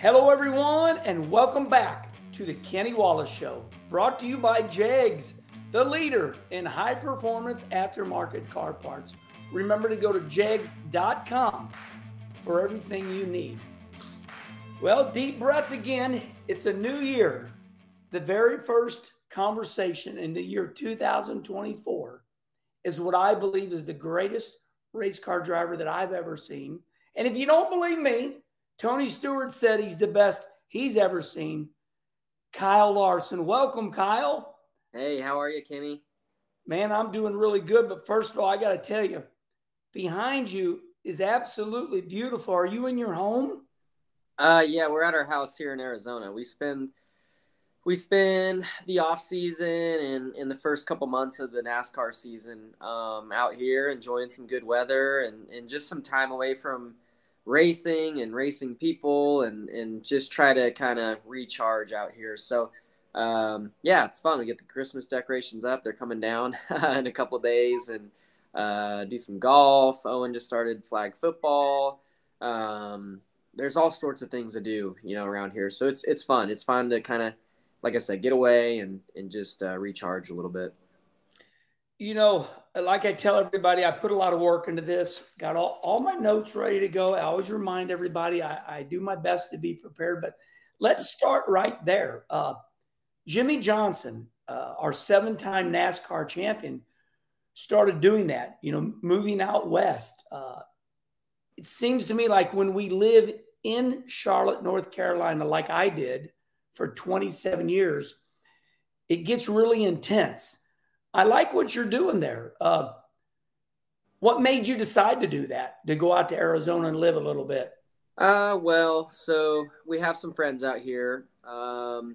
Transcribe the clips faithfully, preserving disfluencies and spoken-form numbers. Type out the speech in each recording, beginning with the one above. Hello everyone, and welcome back to the Kenny Wallace Show, brought to you by J E G S, the leader in high performance aftermarket car parts. Remember to go to J E G S dot com for everything you need. Well, deep breath again. It's a new year. The very first conversation in the year two thousand twenty-four is what I believe is the greatest race car driver that I've ever seen. And if you don't believe me, Tony Stewart said he's the best he's ever seen. Kyle Larson. Welcome, Kyle. Hey, how are you, Kenny? Man, I'm doing really good. But first of all, I got to tell you, behind you is absolutely beautiful. Are you in your home? Uh, yeah, we're at our house here in Arizona. We spend we spend the off season and in the first couple months of the NASCAR season um, out here enjoying some good weather and, and just some time away from racing and racing people and, and just try to kind of recharge out here. So, um, yeah, it's fun. We get the Christmas decorations up. They're coming down in a couple of days and uh, do some golf. Owen just started flag football. Um, there's all sorts of things to do, you know, around here. So it's, it's fun. It's fun to kind of, like I said, get away and, and just uh, recharge a little bit. You know, like I tell everybody, I put a lot of work into this, got all, all my notes ready to go. I always remind everybody I, I do my best to be prepared, but let's start right there. Uh, Jimmy Johnson, uh, our seven-time NASCAR champion, started doing that, you know, moving out west. Uh, it seems to me like when we live in Charlotte, North Carolina, like I did for twenty-seven years, it gets really intense. I like what you're doing there. Uh, what made you decide to do that, to go out to Arizona and live a little bit? Uh, well, so we have some friends out here. Um,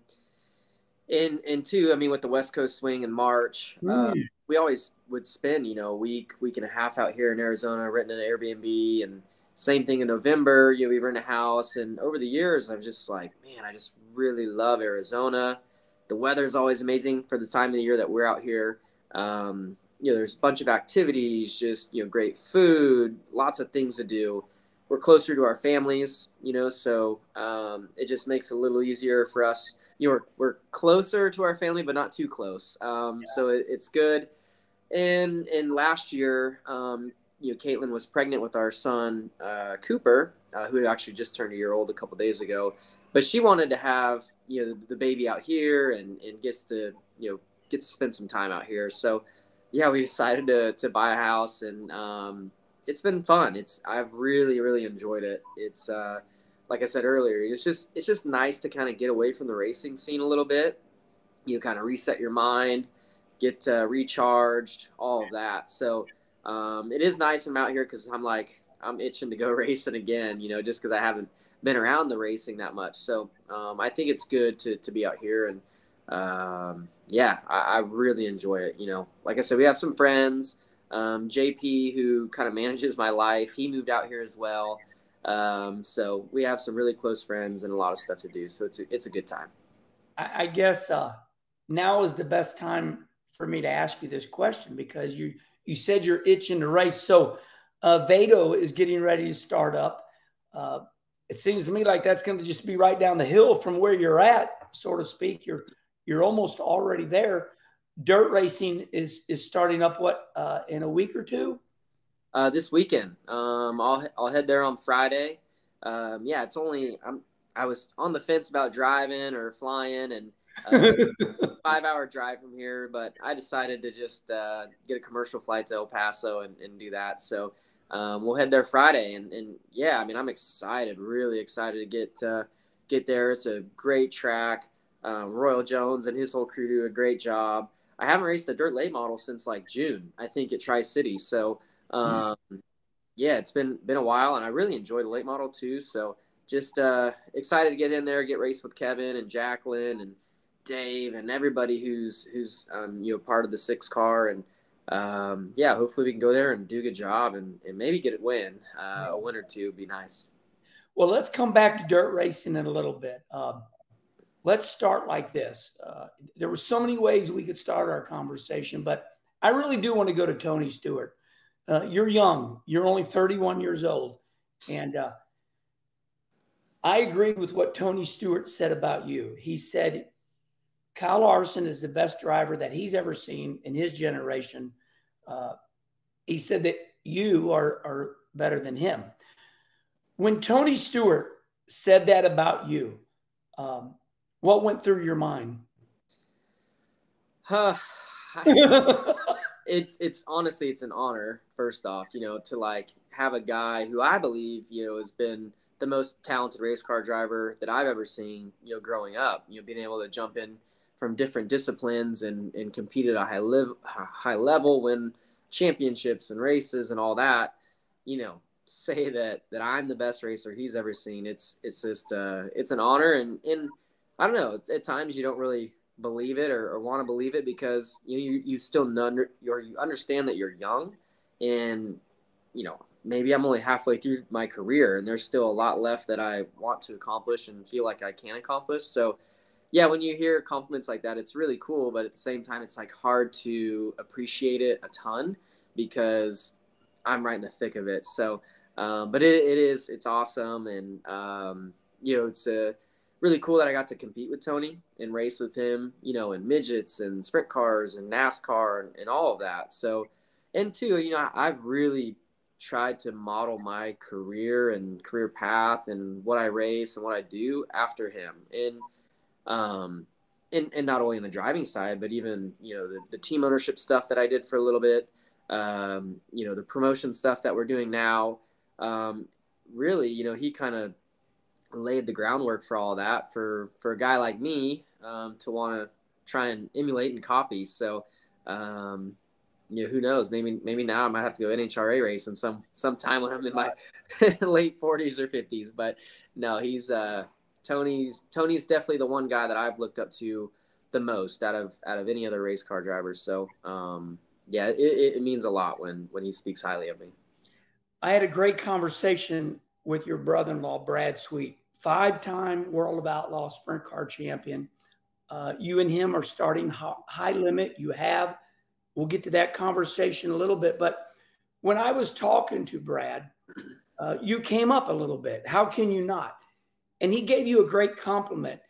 and, and two, I mean, with the West Coast swing in March, mm. uh, we always would spend, you know, a week, week and a half out here in Arizona, renting an Airbnb. And same thing in November, you know, we rent a house. And over the years, I'm just like, man, I just really love Arizona. The weather is always amazing for the time of the year that we're out here. Um, you know, there's a bunch of activities, just, you know, great food, lots of things to do. We're closer to our families, you know, so um, it just makes it a little easier for us. You know, we're, we're closer to our family, but not too close. Um, yeah. So it, it's good. And, and last year, um, you know, Caitlin was pregnant with our son, uh, Cooper, uh, who actually just turned a year old a couple days ago. But she wanted to have, you know, the, the baby out here and, and gets to, you know, gets to spend some time out here. So, yeah, we decided to, to buy a house, and um, it's been fun. It's I've really, really enjoyed it. It's uh, like I said earlier, it's just it's just nice to kind of get away from the racing scene a little bit. You kind of reset your mind, get uh, recharged, all of that. So um, it is nice I'm out here because I'm like I'm itching to go racing again, you know, just because I haven't been around the racing that much. So um, I think it's good to, to be out here. And um, yeah, I, I really enjoy it. You know, like I said, we have some friends, um, J P, who kind of manages my life. He moved out here as well. Um, so we have some really close friends and a lot of stuff to do. So it's a, it's a good time. I, I guess uh, now is the best time for me to ask you this question, because you, you said you're itching to race. So uh, Vado is getting ready to start up. Uh, It seems to me like that's going to just be right down the hill from where you're at, so to speak. You're you're almost already there. Dirt racing is is starting up, what, uh, in a week or two? Uh, this weekend. Um, I'll I'll head there on Friday. Um, yeah, it's only I'm I was on the fence about driving or flying, and uh, five hour drive from here, but I decided to just uh, get a commercial flight to El Paso and, and do that. So. Um, we'll head there Friday, and, and yeah, I mean, I'm excited, really excited to get uh, get there. It's a great track. Um, Royal Jones and his whole crew do a great job. I haven't raced a dirt late model since like June, I think, at Tri-City. So um, mm. yeah, it's been been a while, and I really enjoy the late model too. So just uh, excited to get in there, get raced with Kevin and Jacqueline and Dave and everybody who's who's um, you know, part of the six car. And Um, yeah, hopefully we can go there and do a good job and, and maybe get a win, uh, a win or two would be nice. Well, let's come back to dirt racing in a little bit. Um, let's start like this. Uh, there were so many ways we could start our conversation, but I really do want to go to Tony Stewart. Uh, you're young, you're only thirty-one years old. And, uh, I agree with what Tony Stewart said about you. He said, Kyle Larson is the best driver that he's ever seen in his generation. Uh, he said that you are, are better than him. When Tony Stewart said that about you, um, what went through your mind? Huh. I, it's, it's honestly, it's an honor, first off, you know, to like have a guy who I believe, you know, has been the most talented race car driver that I've ever seen, you know, growing up, you know, being able to jump in from different disciplines and, and compete at a high, live, high level, win championships and races and all that, you know, say that, that I'm the best racer he's ever seen. It's, it's just, uh, it's an honor. And, and I don't know, it's, at times you don't really believe it or, or want to believe it because you know, you, you still none, you're, you understand that you're young and, you know, maybe I'm only halfway through my career and there's still a lot left that I want to accomplish and feel like I can accomplish. So yeah, when you hear compliments like that, it's really cool. But at the same time, it's like hard to appreciate it a ton because I'm right in the thick of it. So, um, but it, it is, it's awesome. And, um, you know, it's a, really cool that I got to compete with Tony and race with him, you know, in midgets and sprint cars and NASCAR and, and all of that. So, and two, you know, I've really tried to model my career and career path and what I race and what I do after him. And, um, and, and not only in the driving side, but even, you know, the, the team ownership stuff that I did for a little bit, um, you know, the promotion stuff that we're doing now, um, really, you know, he kind of laid the groundwork for all that for, for a guy like me, um, to want to try and emulate and copy. So, um, you know, who knows, maybe, maybe now I might have to go N H R A racing some, sometime when I'm in my late forties or fifties, but no, he's, uh, Tony's, Tony's definitely the one guy that I've looked up to the most out of, out of any other race car drivers. So, um, yeah, it, it means a lot when, when he speaks highly of me. I had a great conversation with your brother-in-law, Brad Sweet. Five-time World of Outlaw Sprint Car Champion. Uh, you and him are starting high limit. You have. We'll get to that conversation a little bit. But when I was talking to Brad, uh, you came up a little bit. How can you not? And he gave you a great compliment.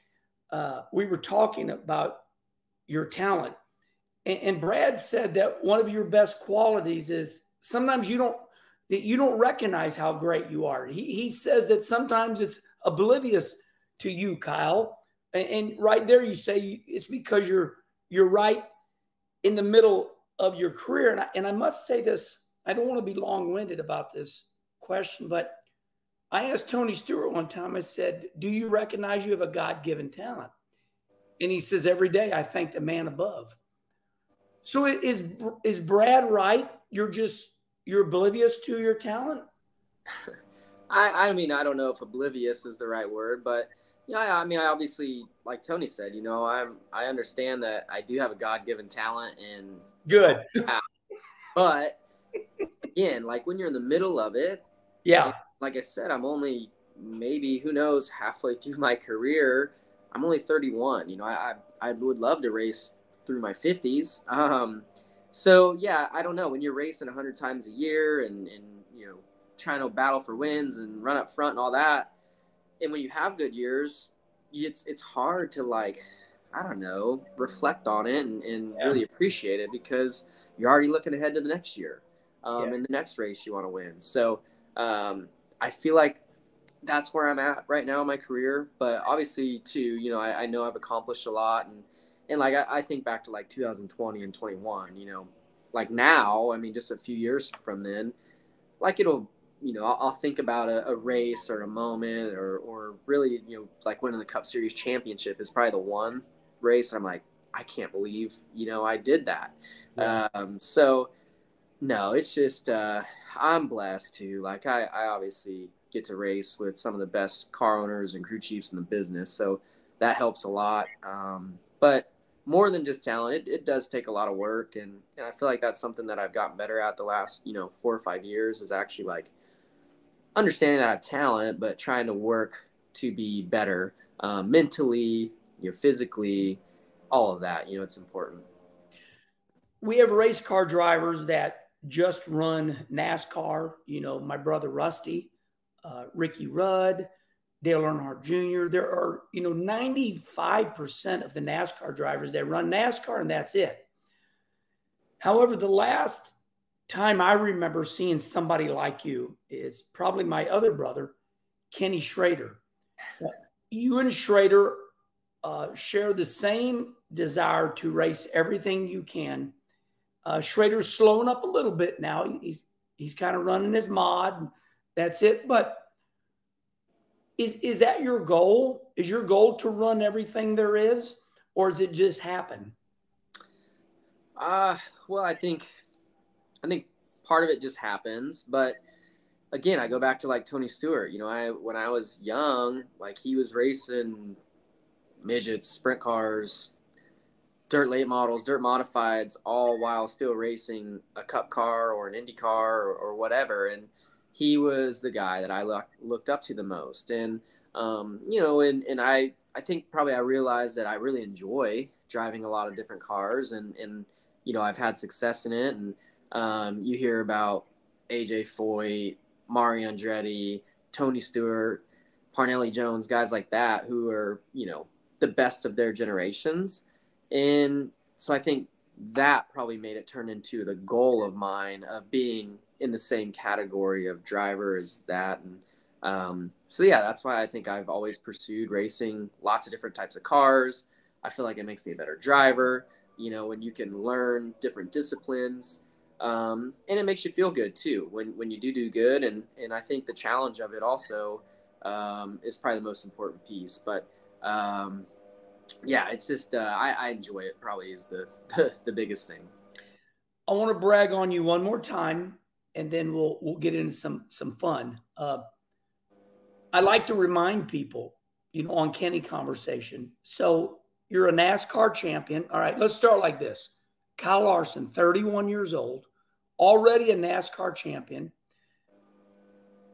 Uh, we were talking about your talent. And, and Brad said that one of your best qualities is sometimes you don't, that you don't recognize how great you are. He, he says that sometimes it's oblivious to you, Kyle. And, and right there you say it's because you're you're right in the middle of your career. And I, and I must say this, I don't want to be long-winded about this question, but I asked Tony Stewart one time, I said, do you recognize you have a God-given talent? And he says, every day I thank the man above. So is, is Brad right? You're just, you're oblivious to your talent? I, I mean, I don't know if oblivious is the right word, but yeah, I mean, I obviously, like Tony said, you know, I'm, I understand that I do have a God-given talent and good, but again, like when you're in the middle of it, yeah, like, like I said, I'm only maybe, who knows, halfway through my career. I'm only thirty-one. You know, I, I, I would love to race through my fifties. Um, so yeah, I don't know, when you're racing a hundred times a year and, and, you know, trying to battle for wins and run up front and all that. And when you have good years, it's, it's hard to like, I don't know, reflect on it and, and yeah. really appreciate it because you're already looking ahead to the next year um, yeah. and the next race you want to win. So um, I feel like that's where I'm at right now in my career. But obviously too, you know, I, I know I've accomplished a lot and, and like, I, I think back to like two thousand twenty and twenty-one, you know, like now, I mean, just a few years from then, like it'll, you know, I'll, I'll think about a, a race or a moment or, or really, you know, like winning the Cup Series championship is probably the one race. I'm like, I can't believe, you know, I did that. Yeah. Um, so no, it's just, uh, I'm blessed too. Like I, I obviously get to race with some of the best car owners and crew chiefs in the business. So that helps a lot. Um, but more than just talent, it, it does take a lot of work. And, and I feel like that's something that I've gotten better at the last, you know, four or five years is actually like, understanding that I have talent, but trying to work to be better uh, mentally, you know, physically, all of that. You know, it's important. We have race car drivers that just run NASCAR. You know, my brother Rusty, uh, Ricky Rudd, Dale Earnhardt Junior There are, you know, ninety-five percent of the NASCAR drivers that run NASCAR, and that's it. However, the last time I remember seeing somebody like you is probably my other brother, Kenny Schrader. You and Schrader uh, share the same desire to race everything you can. Uh, Schrader's slowing up a little bit now. He's he's kind of running his mod. That's it. But is is that your goal? Is your goal to run everything there is, or does it just happen? Uh, well, I think I think part of it just happens. But again, I go back to like Tony Stewart. You know, I when I was young, like he was racing midgets, sprint cars, dirt late models, dirt modifieds, all while still racing a cup car or an Indy car or, or whatever. And he was the guy that I look, looked up to the most. And, um, you know, and, and I, I think probably I realized that I really enjoy driving a lot of different cars and, and, you know, I've had success in it. And um, you hear about A J Foyt, Mario Andretti, Tony Stewart, Parnelli Jones, guys like that who are, you know, the best of their generations. And so I think that probably made it turn into the goal of mine of being in the same category of driver as that. And um, so, yeah, that's why I think I've always pursued racing lots of different types of cars. I feel like it makes me a better driver, you know, when you can learn different disciplines. Um, and it makes you feel good, too, when, when you do do good. And, and I think the challenge of it also um, is probably the most important piece. But um yeah, it's just, uh, I, I enjoy it probably is the, the, the biggest thing. I want to brag on you one more time, and then we'll, we'll get into some, some fun. Uh, I like to remind people, you know, on Kenny Conversation. So you're a NASCAR champion. All right, let's start like this. Kyle Larson, thirty-one years old, already a NASCAR champion,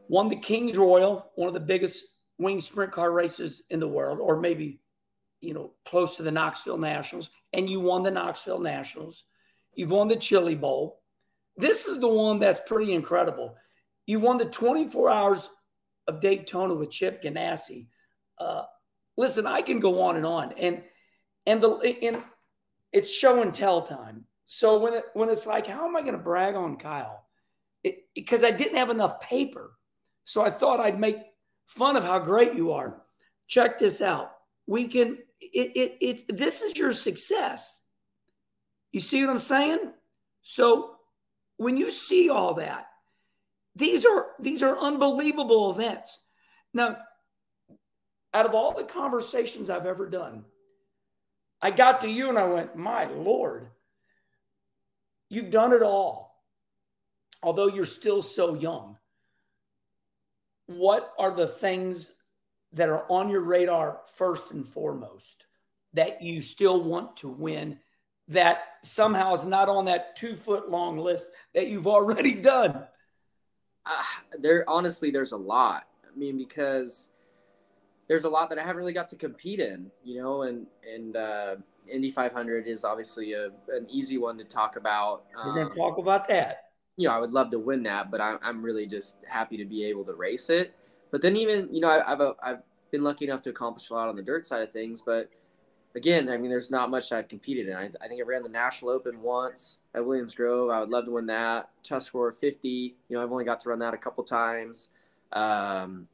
won the King's Royal, one of the biggest wing sprint car races in the world, or maybe you know, close to the Knoxville Nationals, and you won the Knoxville Nationals. You've won the Chili Bowl. This is the one that's pretty incredible. You won the twenty-four Hours of Daytona with Chip Ganassi. Uh, listen, I can go on and on, and and the and it's show and tell time. So when it, when it's like, how am I going to brag on Kyle? Because I didn't have enough paper, so I thought I'd make fun of how great you are. Check this out. We can. It, it, it, this is your success. You see what I'm saying? So when you see all that, these are, these are unbelievable events. Now, out of all the conversations I've ever done, I got to you and I went, my Lord, you've done it all. Although you're still so young. What are the things that are on your radar first and foremost that you still want to win that somehow is not on that two foot long list that you've already done? Uh, there, honestly, there's a lot. I mean, because there's a lot that I haven't really got to compete in, you know, and, and uh, Indy five hundred is obviously a, an easy one to talk about. Um, We're going to talk about that. You know, I would love to win that, but I, I'm really just happy to be able to race it. But then even, you know, I, I've, I've been lucky enough to accomplish a lot on the dirt side of things. But, again, I mean, there's not much I've competed in. I, I think I ran the National Open once at Williams Grove. I would love to win that. Tuscarora fifty, you know, I've only got to run that a couple times. Um,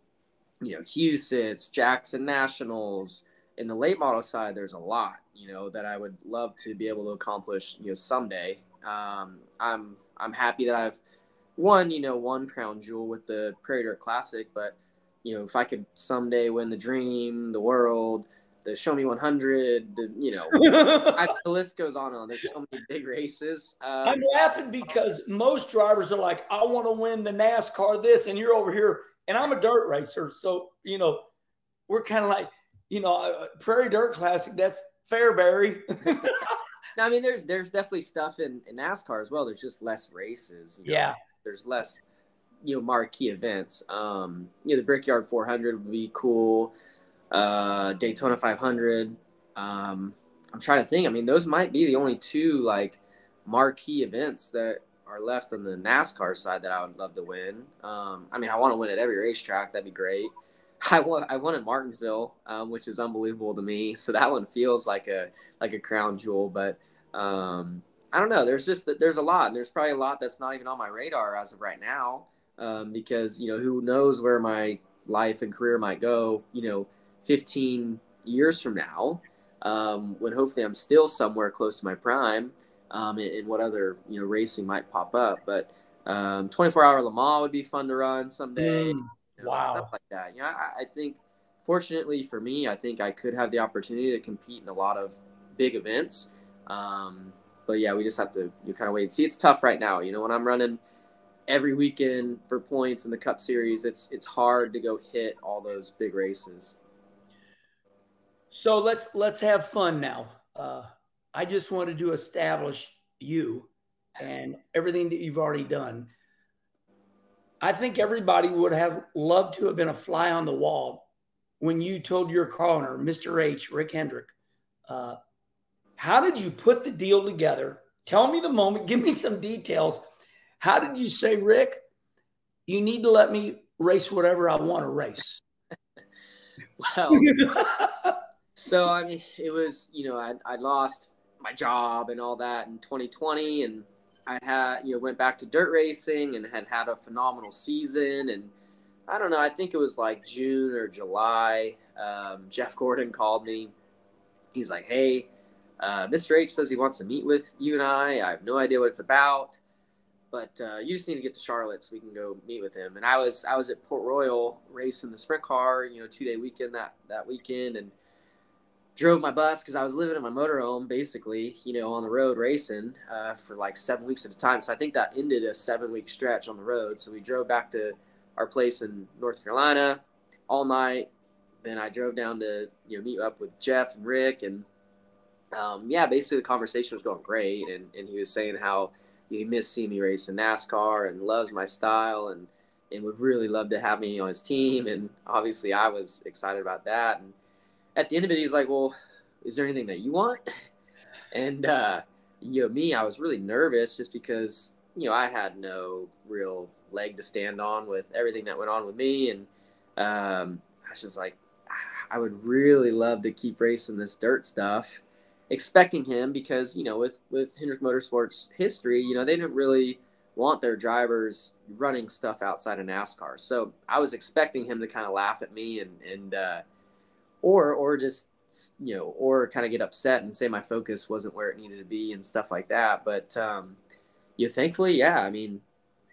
you know, Husitts, Jackson Nationals. In the late model side, there's a lot, you know, that I would love to be able to accomplish, you know, someday. Um, I'm, I'm happy that I've won, you know, one crown jewel with the Prairie Dirt Classic, but you know, if I could someday win the Dream, the World, the Show Me one hundred, the, you know, I, the list goes on and on. There's so many big races. Um, I'm laughing because most drivers are like, I want to win the NASCAR this, and you're over here, and I'm a dirt racer. So, you know, we're kind of like, you know, Prairie Dirt Classic, that's Fairbury. No, I mean, there's there's definitely stuff in, in NASCAR as well. There's just less races. You know? Yeah. There's less, you know, marquee events. Um, you know, the Brickyard four hundred would be cool. Uh, Daytona five hundred. Um, I'm trying to think. I mean, those might be the only two, like, marquee events that are left on the NASCAR side that I would love to win. Um, I mean, I want to win at every racetrack. That'd be great. I won, I won at Martinsville, um, which is unbelievable to me. So that one feels like a like a crown jewel. But um, I don't know. There's just there's a lot. And there's probably a lot that's not even on my radar as of right now, um, because, you know, who knows where my life and career might go, you know, fifteen years from now, um, when hopefully I'm still somewhere close to my prime, um, and, and what other, you know, racing might pop up. But um, twenty-four hour Le Mans would be fun to run someday. Mm. You know, wow. Stuff like that. You know, I, I think, fortunately for me, I think I could have the opportunity to compete in a lot of big events. Um, but yeah, we just have to you kind of wait and see. It's tough right now. You know, when I'm running every weekend for points in the Cup Series, it's it's hard to go hit all those big races. So let's let's have fun now. Uh, I just wanted to establish you and everything that you've already done. I think everybody would have loved to have been a fly on the wall when you told your corner, Mister H, Rick Hendrick. Uh, how did you put the deal together? Tell me the moment. Give me some details. How did you say, Rick, you need to let me race whatever I want to race? Well, so, I mean, it was, you know, I, I lost my job and all that in twenty twenty, and I had, you know, went back to dirt racing and had had a phenomenal season. And I don't know, I think it was like June or July. Um, Jeff Gordon called me. He's like, hey, uh, Mister H says he wants to meet with you and I. I have no idea what it's about, but uh, you just need to get to Charlotte so we can go meet with him. And I was, I was at Port Royal racing the sprint car, you know, two day weekend that, that weekend. And drove my bus because I was living in my motorhome, basically, you know, on the road racing uh, for like seven weeks at a time. So I think that ended a seven-week stretch on the road. So we drove back to our place in North Carolina all night. Then I drove down to, you know, meet up with Jeff and Rick. And, um, yeah, basically the conversation was going great. And, and he was saying how he missed seeing me race in NASCAR and loves my style and, and would really love to have me on his team. And obviously I was excited about that. And at the end of it, he's like, well, is there anything that you want? And, uh, you know, me, I was really nervous just because, you know, I had no real leg to stand on with everything that went on with me. And um, I was just like, I would really love to keep racing this dirt stuff, expecting him because, you know, with, with Hendrick Motorsports history, you know, they didn't really want their drivers running stuff outside of NASCAR. So I was expecting him to kind of laugh at me and, and, uh, Or, or just, you know, or kind of get upset and say my focus wasn't where it needed to be and stuff like that. But, um, you know, thankfully, yeah, I mean,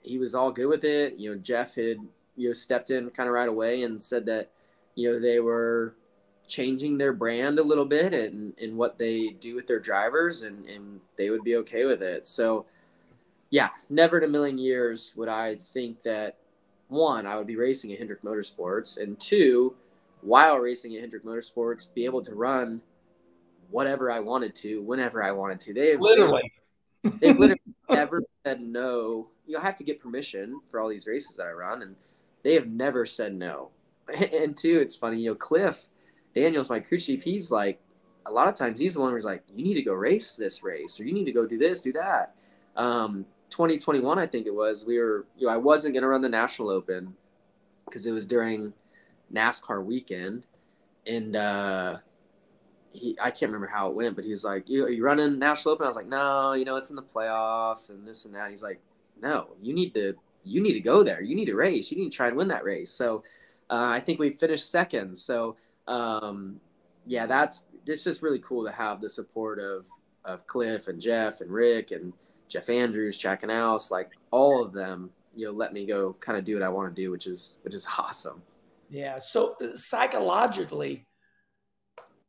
he was all good with it. You know, Jeff had, you know, stepped in kind of right away and said that, you know, they were changing their brand a little bit and, and what they do with their drivers and, and they would be okay with it. So, yeah, never in a million years would I think that, one, I would be racing at Hendrick Motorsports, and two, while racing at Hendrick Motorsports, be able to run whatever I wanted to, whenever I wanted to. They literally, they literally never said no. You have to get permission for all these races that I run, and they have never said no. And two, it's funny, you know, Cliff Daniels, my crew chief, he's like, a lot of times he's the one who's like, you need to go race this race, or you need to go do this, do that. Um, twenty twenty-one, I think it was, we were, you know, I wasn't going to run the National Open because it was during NASCAR weekend, and uh he I can't remember how it went, but he was like, you, are you running National Open? I was like, no, you know, it's in the playoffs and this and that. He's like, no, you need to you need to go there, you need to race, you need to try and win that race. So uh, I think we finished second. So um yeah, that's it's just really cool to have the support of of Cliff and Jeff and Rick and Jeff Andrews, Jack and Alice, like all of them, you know, let me go kind of do what I want to do, which is which is awesome. Yeah. So psychologically,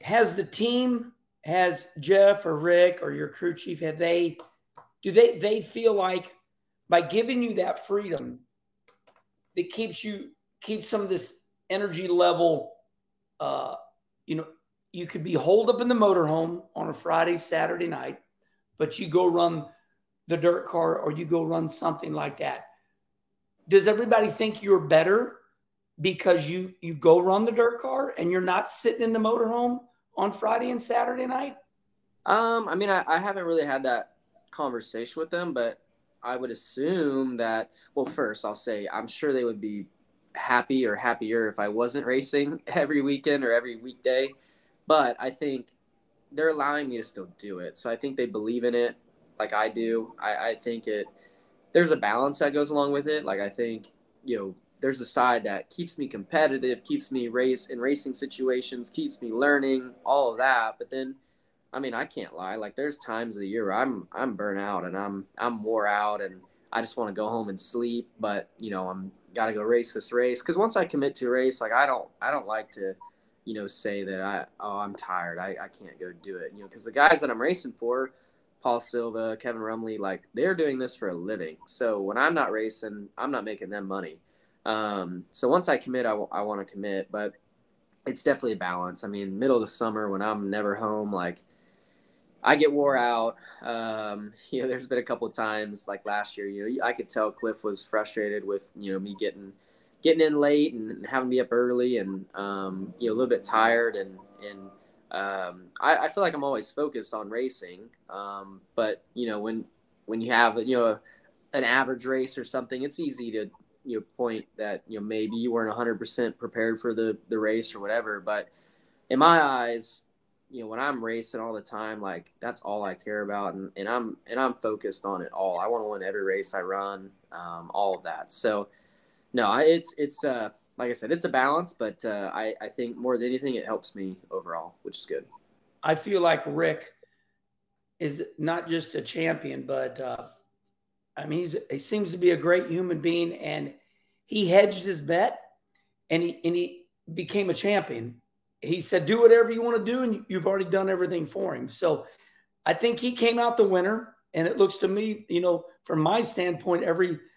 has the team, has Jeff or Rick or your crew chief, have they, do they, they feel like by giving you that freedom, that keeps you, keeps some of this energy level, uh, you know, you could be holed up in the motorhome on a Friday, Saturday night, but you go run the dirt car or you go run something like that. Does everybody think you're better because you, you go run the dirt car and you're not sitting in the motorhome on Friday and Saturday night? Um, I mean, I, I haven't really had that conversation with them, but I would assume that, well, first I'll say, I'm sure they would be happy or happier if I wasn't racing every weekend or every weekday. But I think they're allowing me to still do it. So I think they believe in it like I do. I, I think it there's a balance that goes along with it. Like I think, you know, there's a side that keeps me competitive, keeps me race in racing situations, keeps me learning, all of that. But then, I mean, I can't lie. Like there's times of the year where I'm I'm burnt out and I'm I'm wore out and I just want to go home and sleep. But, you know, I'm got to go race this race. Because once I commit to a race, like I don't I don't like to, you know, say that, I oh, I'm tired. I, I can't go do it. You know, because the guys that I'm racing for, Paul Silva, Kevin Rumley, like they're doing this for a living. So when I'm not racing, I'm not making them money. Um, so once I commit, I, w- I want to commit. But it's definitely a balance. I mean, middle of the summer when I'm never home, like I get wore out. Um, you know, there's been a couple of times like last year, you know, I could tell Cliff was frustrated with, you know, me getting – getting in late and having me up early and, um, you know, a little bit tired. And, and um, I, I feel like I'm always focused on racing. Um, but, you know, when when you have, you know, a, an average race or something, it's easy to, you know, point that, you know, maybe you weren't one hundred percent prepared for the, the race or whatever. But in my eyes, you know, when I'm racing all the time, like that's all I care about. And, and I'm and I'm focused on it all. I want to win every race I run, um, all of that. So, no, it's, it's uh, like I said, it's a balance, but uh, I, I think more than anything, it helps me overall, which is good. I feel like Rick is not just a champion, but uh, I mean, he's, he seems to be a great human being, and he hedged his bet, and he, and he became a champion. He said, do whatever you want to do, and you've already done everything for him. So I think he came out the winner, and it looks to me, you know, from my standpoint, every –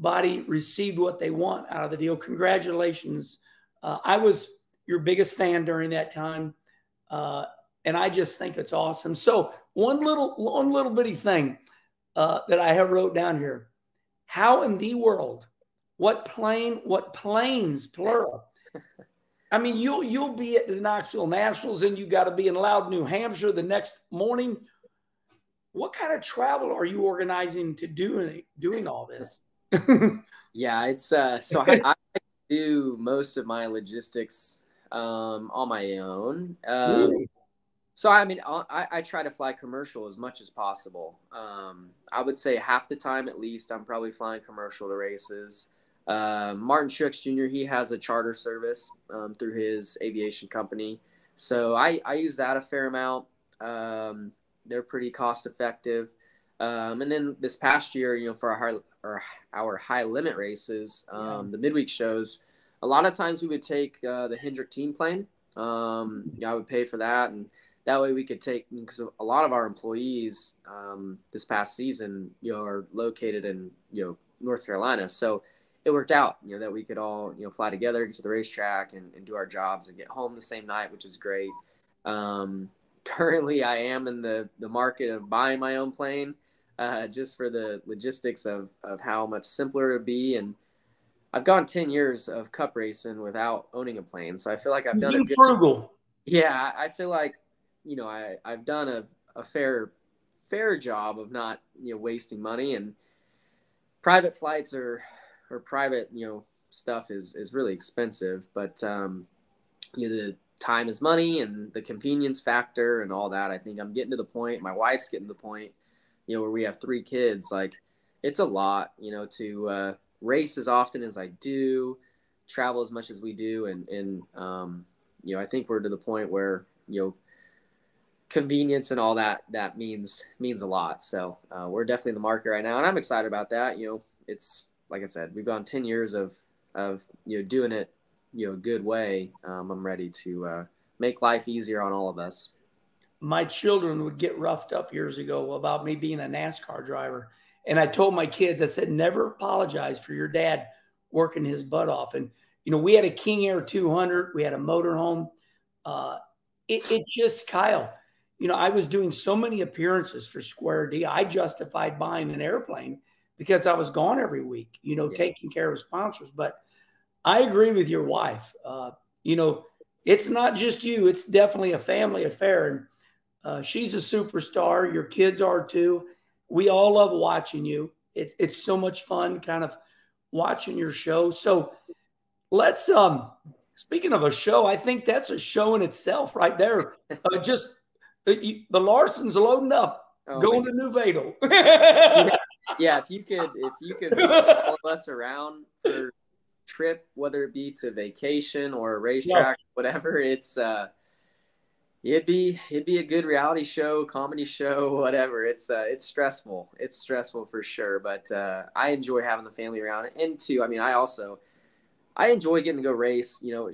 body received what they want out of the deal. Congratulations. Uh, I was your biggest fan during that time. Uh, and I just think it's awesome. So one little, one little bitty thing uh, that I have wrote down here, how in the world, what plane, what planes, plural. I mean, you'll, you'll be at the Knoxville Nationals and you got to be in Loudoun, New Hampshire the next morning. What kind of travel are you organizing to do doing all this? Yeah, it's uh so I, I do most of my logistics um on my own. Um really? So I mean I, I try to fly commercial as much as possible. Um I would say half the time at least I'm probably flying commercial to races. Uh, Martin Shricks Junior, he has a charter service um through his aviation company. So I, I use that a fair amount. Um they're pretty cost effective. Um, and then this past year, you know, for our high, our, our high limit races, um, yeah. the midweek shows, a lot of times we would take uh, the Hendrick team plane. Um, yeah, I would pay for that. And that way we could take, because a lot of our employees um, this past season, you know, are located in, you know, North Carolina. So it worked out, you know, that we could all, you know, fly together, get to the racetrack and, and do our jobs and get home the same night, which is great. Um, currently, I am in the, the market of buying my own plane. Uh, just for the logistics of, of how much simpler it would be. And I've gone ten years of cup racing without owning a plane. So I feel like I've done a good, frugal. Yeah. I feel like, you know, I, I've done a, a fair, fair job of not, you know, wasting money, and private flights or, or private, you know, stuff is, is really expensive, but um, you know, the time is money and the convenience factor and all that. I think I'm getting to the point, my wife's getting to the point, you know, where we have three kids, like it's a lot, you know, to uh, race as often as I do, travel as much as we do. And, and um, you know, I think we're to the point where, you know, convenience and all that, that means, means a lot. So uh, we're definitely in the market right now. And I'm excited about that. You know, it's like I said, we've gone ten years of, of, you know, doing it, you know, a good way. Um, I'm ready to uh, make life easier on all of us. My children would get roughed up years ago about me being a NASCAR driver. And I told my kids, I said, never apologize for your dad working his butt off. And, you know, we had a King Air two hundred. We had a motorhome. Uh, it, it just, Kyle, you know, I was doing so many appearances for Square D. I justified buying an airplane because I was gone every week, you know, yeah. taking care of sponsors. But I agree with your wife. Uh, you know, it's not just you. It's definitely a family affair. And, Uh, she's a superstar. Your kids are too. We all love watching you. It, it's so much fun kind of watching your show. So let's um speaking of a show, I think that's a show in itself right there. Uh, just uh, you, the Larsons loading up, oh, going to New Vado. yeah, yeah, if you could if you could all of us around for trip, whether it be to vacation or a racetrack, yeah. whatever, it's uh it'd be it'd be a good reality show, comedy show, whatever. It's uh it's stressful. It's stressful for sure, but uh I enjoy having the family around. And too, I mean, I also I enjoy getting to go race, you know,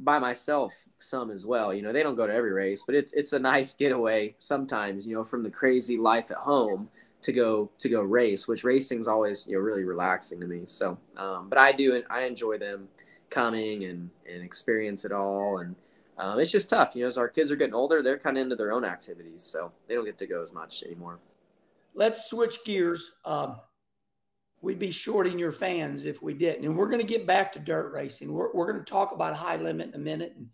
by myself some as well. You know, they don't go to every race, but it's it's a nice getaway sometimes, you know, from the crazy life at home to go to go race, which racing's always, you know, really relaxing to me. So, um but I do and I enjoy them coming and and experience it all. And Um, it's just tough, you know, as our kids are getting older, they're kind of into their own activities, so they don't get to go as much anymore. Let's switch gears. Um, we'd be shorting your fans if we didn't, and we're going to get back to dirt racing. We're, we're going to talk about high limit in a minute and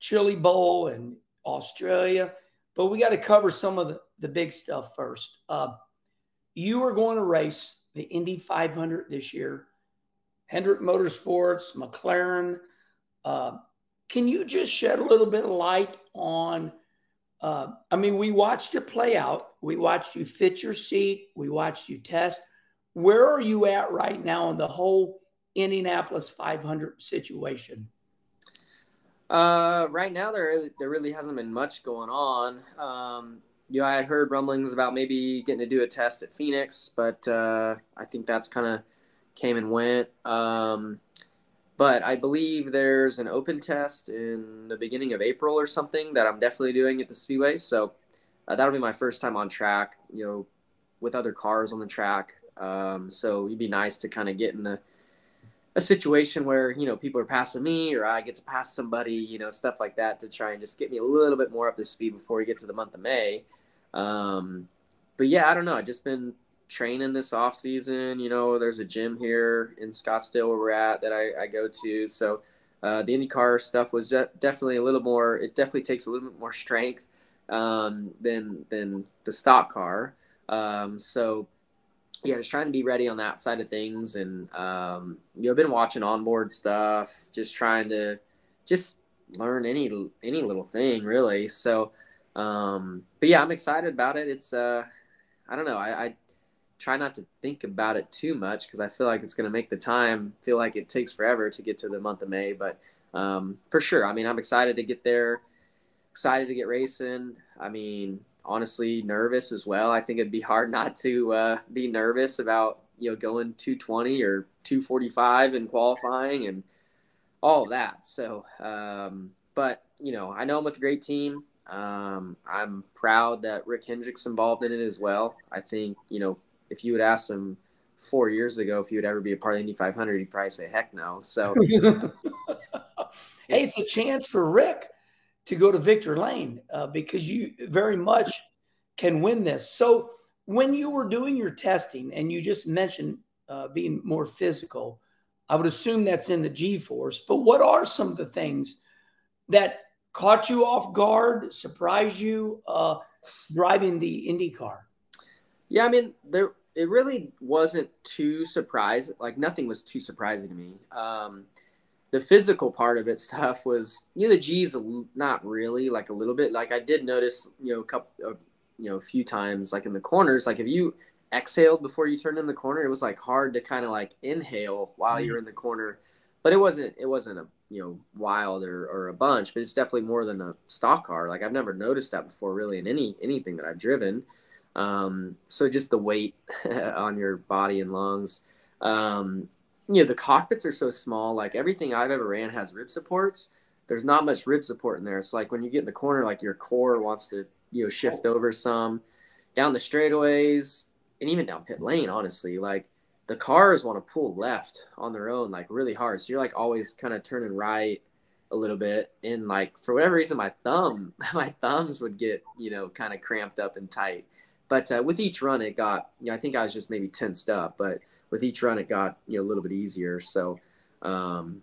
Chili Bowl and Australia, but we got to cover some of the, the big stuff first. Uh, you are going to race the Indy five hundred this year, Hendrick Motorsports, McLaren, uh, can you just shed a little bit of light on, uh, I mean, we watched it play out. We watched you fit your seat. We watched you test. Where are you at right now in the whole Indianapolis five hundred situation? Uh, right now, there, there really hasn't been much going on. Um, you know, I had heard rumblings about maybe getting to do a test at Phoenix, but uh, I think that's kind of came and went. Um But I believe there's an open test in the beginning of April or something that I'm definitely doing at the Speedway. So uh, that'll be my first time on track, you know, with other cars on the track. Um, so it'd be nice to kind of get in the, a situation where, you know, people are passing me or I get to pass somebody, you know, stuff like that to try and just get me a little bit more up to speed before we get to the month of May. Um, but, yeah, I don't know. I've just been training this off season. You know, there's a gym here in Scottsdale where we're at that I, I go to. So uh, the IndyCar stuff was de definitely a little more, it definitely takes a little bit more strength um, than, than the stock car. Um, so yeah, just trying to be ready on that side of things. And, um, you know, I've been watching onboard stuff, just trying to just learn any, any little thing really. So, um, but yeah, I'm excited about it. It's, uh, I don't know. I, I, try not to think about it too much because I feel like it's going to make the time feel like it takes forever to get to the month of May. But um, for sure, I mean, I'm excited to get there, excited to get racing. I mean, honestly, nervous as well. I think it'd be hard not to uh, be nervous about, you know, going two twenty or two forty-five and qualifying and all that. So, um, but, you know, I know I'm with a great team. Um, I'm proud that Rick Hendrick's involved in it as well. I think, you know, if you would ask him four years ago if he would ever be a part of the Indy five hundred, he'd probably say, heck no. So, hey, it's a chance for Rick to go to Victor Lane uh, because you very much can win this. So when you were doing your testing and you just mentioned uh, being more physical, I would assume that's in the G-force, but what are some of the things that caught you off guard, surprised you uh, driving the IndyCar? Yeah, I mean, there it really wasn't too surprising. Like, nothing was too surprising to me. Um, the physical part of it stuff was, you know, the G's not really, like a little bit. Like, I did notice, you know, a couple, uh, you know, a few times, like in the corners, like if you exhaled before you turned in the corner, it was like hard to kind of like inhale while mm-hmm. you're in the corner. But it wasn't, it wasn't a, you know, wild or, or a bunch. But it's definitely more than a stock car. Like, I've never noticed that before, really, in any anything that I've driven. Um, so just the weight on your body and lungs, um, you know, the cockpits are so small, like everything I've ever ran has rib supports. There's not much rib support in there. So like when you get in the corner, like your core wants to, you know, shift over some down the straightaways and even down pit lane, honestly, like the cars want to pull left on their own, like really hard. So you're like always kind of turning right a little bit. And like, for whatever reason, my thumb, my thumbs would get, you know, kind of cramped up and tight. But uh, with each run, it got, you know, I think I was just maybe tensed up, but with each run, it got, you know, a little bit easier. So, um,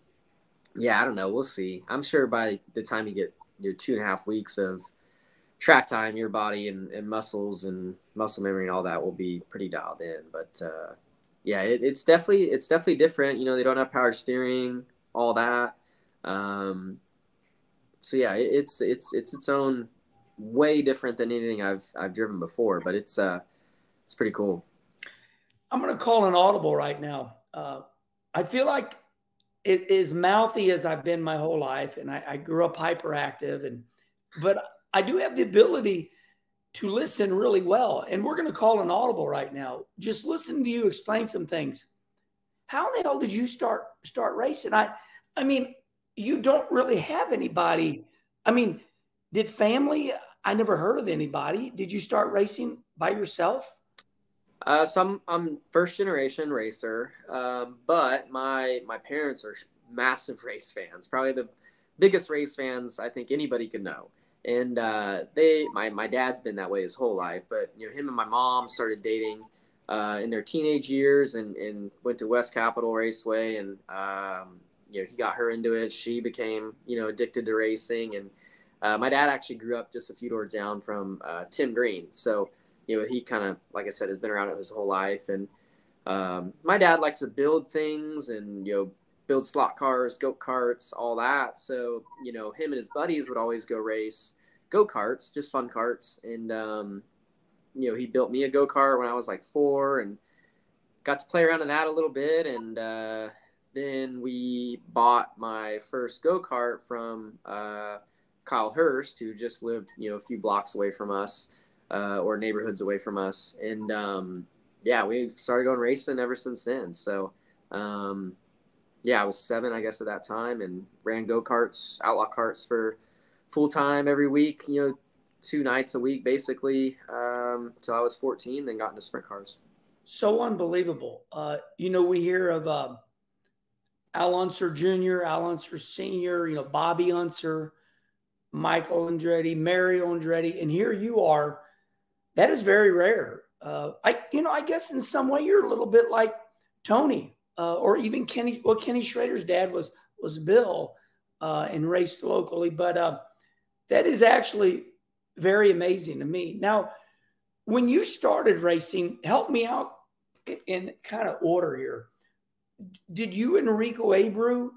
yeah, I don't know. We'll see. I'm sure by the time you get your two and a half weeks of track time, your body and, and muscles and muscle memory and all that will be pretty dialed in. But, uh, yeah, it, it's definitely, it's definitely different. You know, they don't have power steering. all that. Um, so yeah, it, it's it's it's its own way different than anything I've I've driven before, but it's uh it's pretty cool. I'm gonna call an audible right now. Uh, I feel like it is mouthy as I've been my whole life, and I, I grew up hyperactive, and but I do have the ability to listen really well, and we're gonna call an audible right now. Just listen to you explain some things. How in the hell did you start start racing? I I mean, you don't really have anybody. I mean, did family? I never heard of anybody. Did you start racing by yourself? Uh, so I'm, I'm first generation racer, um, but my my parents are massive race fans, probably the biggest race fans I think anybody could know. And uh, they my, my dad's been that way his whole life, but you know, him and my mom started dating uh, in their teenage years, and, and went to West Capitol Raceway, and um, you know, he got her into it. She became, you know, addicted to racing, and uh, my dad actually grew up just a few doors down from uh, Tim Green, so. You know, he kind of, like I said, has been around it his whole life. And um, my dad likes to build things and, you know, build slot cars, go-karts, all that. So, you know, him and his buddies would always go race go-karts, just fun karts. And, um, you know, he built me a go-kart when I was like four and got to play around in that a little bit. And uh, then we bought my first go-kart from uh, Kyle Hurst, who just lived, you know, a few blocks away from us. Uh, or neighborhoods away from us. And um, yeah, we started going racing ever since then. So um, yeah, I was seven, I guess, at that time, and ran go-karts, outlaw karts for full time every week, you know, two nights a week, basically, um, till I was fourteen, then got into sprint cars. So unbelievable. Uh, you know, we hear of uh, Al Unser Junior, Al Unser Senior, you know, Bobby Unser, Michael Andretti, Mario Andretti, and here you are. That is very rare. Uh, I, you know, I guess in some way you're a little bit like Tony, uh, or even Kenny. Well, Kenny Schrader's dad was was Bill, uh, and raced locally. But uh, that is actually very amazing to me. Now, when you started racing, help me out in kind of order here. Did you and Rico Abreu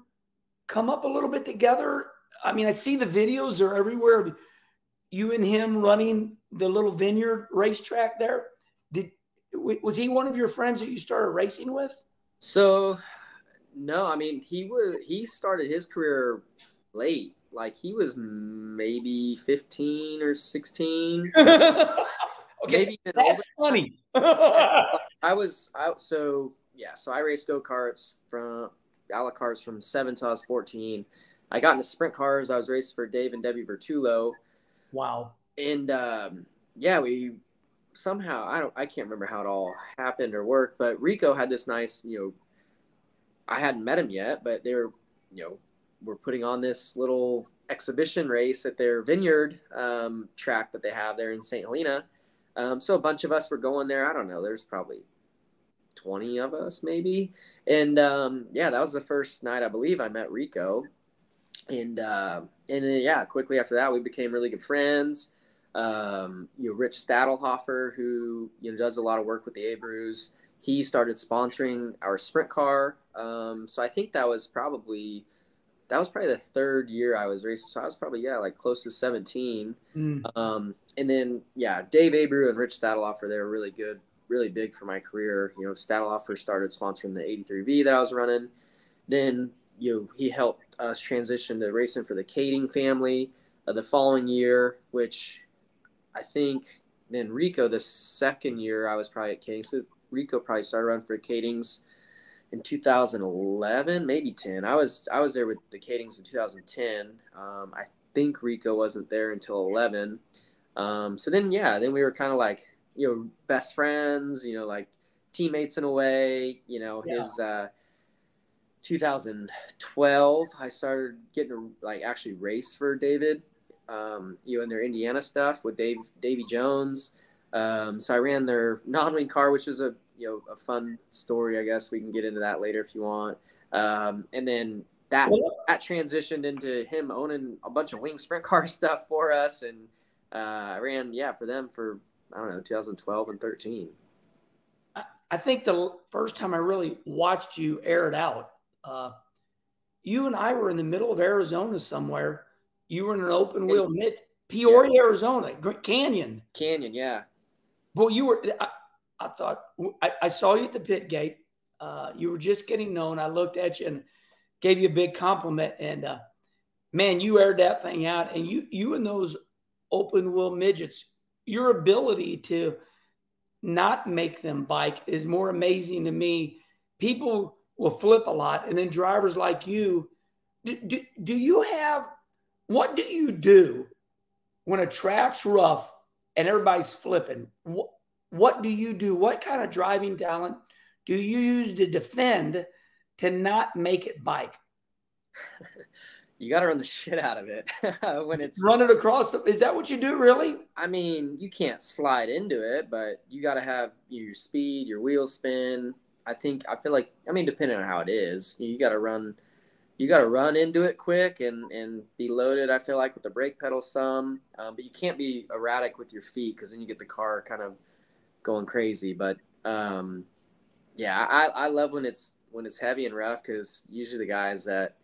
come up a little bit together? I mean, I see the videos are everywhere. You and him running the little vineyard racetrack there. Did, was he one of your friends that you started racing with? So, no, I mean, he was, he started his career late. Like he was maybe fifteen or sixteen. Okay. Maybe even that's older. Funny. I was, I, so yeah. So I raced go-karts from outlaw cars from seven till I was fourteen. I got into sprint cars. I was racing for Dave and Debbie Vertullo. Wow. And, um, yeah, we somehow, I don't, I can't remember how it all happened or worked, but Rico had this nice, you know, I hadn't met him yet, but they were, you know, we're putting on this little exhibition race at their vineyard, um, track that they have there in Saint Helena. Um, so a bunch of us were going there. I don't know. There's probably twenty of us maybe. And, um, yeah, that was the first night I believe I met Rico. And, uh, and uh, yeah, quickly after that, we became really good friends. Um, you know, Rich Stadelhofer, who, you know, does a lot of work with the Abrews, he started sponsoring our sprint car. Um, so I think that was probably, that was probably the third year I was racing. So I was probably, yeah, like close to seventeen. Mm. Um, and then, yeah, Dave Abreu and Rich Stadelhofer, they were really good, really big for my career. You know, Stadelhofer started sponsoring the eighty-three V that I was running. Then, you know, he helped us transition to racing for the Kading family uh, the following year, which I think then Rico, the second year I was probably at Kading. So Rico probably started running for Kadings in two thousand eleven, maybe ten. I was I was there with the Kadings in two thousand ten. Um, I think Rico wasn't there until eleven. Um, so then, yeah, then we were kind of like, you know, best friends, you know, like teammates in a way, you know, yeah. his uh, – two thousand twelve, I started getting to like actually race for David, um, you know, in their Indiana stuff with Dave, Davey Jones. Um, so I ran their non-wing car, which is a, you know, a fun story, I guess we can get into that later if you want. Um, and then that, that transitioned into him owning a bunch of wing sprint car stuff for us. And, uh, I ran, yeah, for them for, I don't know, two thousand twelve and thirteen. I think the first time I really watched you air it out, Uh, you and I were in the middle of Arizona somewhere. You were in an open wheel mid Peoria, yeah. Arizona, Canyon. Canyon, yeah. Well, you were. I, I thought I, I saw you at the pit gate. Uh, you were just getting known. I looked at you and gave you a big compliment. And uh, man, you aired that thing out. And you, you and those open wheel midgets, your ability to not make them bike is more amazing to me. People will flip a lot, and then drivers like you. Do, do, do you have? What do you do when a track's rough and everybody's flipping? What, what do you do? What kind of driving talent do you use to defend to not make it bike? You got to run the shit out of it. When it's running across the, is that what you do, really? I mean, you can't slide into it, but you got to have your speed, your wheel spin. I think, I feel like, I mean, depending on how it is, you got to run. You got to run into it quick and, and be loaded, I feel like, with the brake pedal some. Um, but you can't be erratic with your feet because then you get the car kind of going crazy. But, um, yeah, I, I love when it's when it's heavy and rough because usually the guys that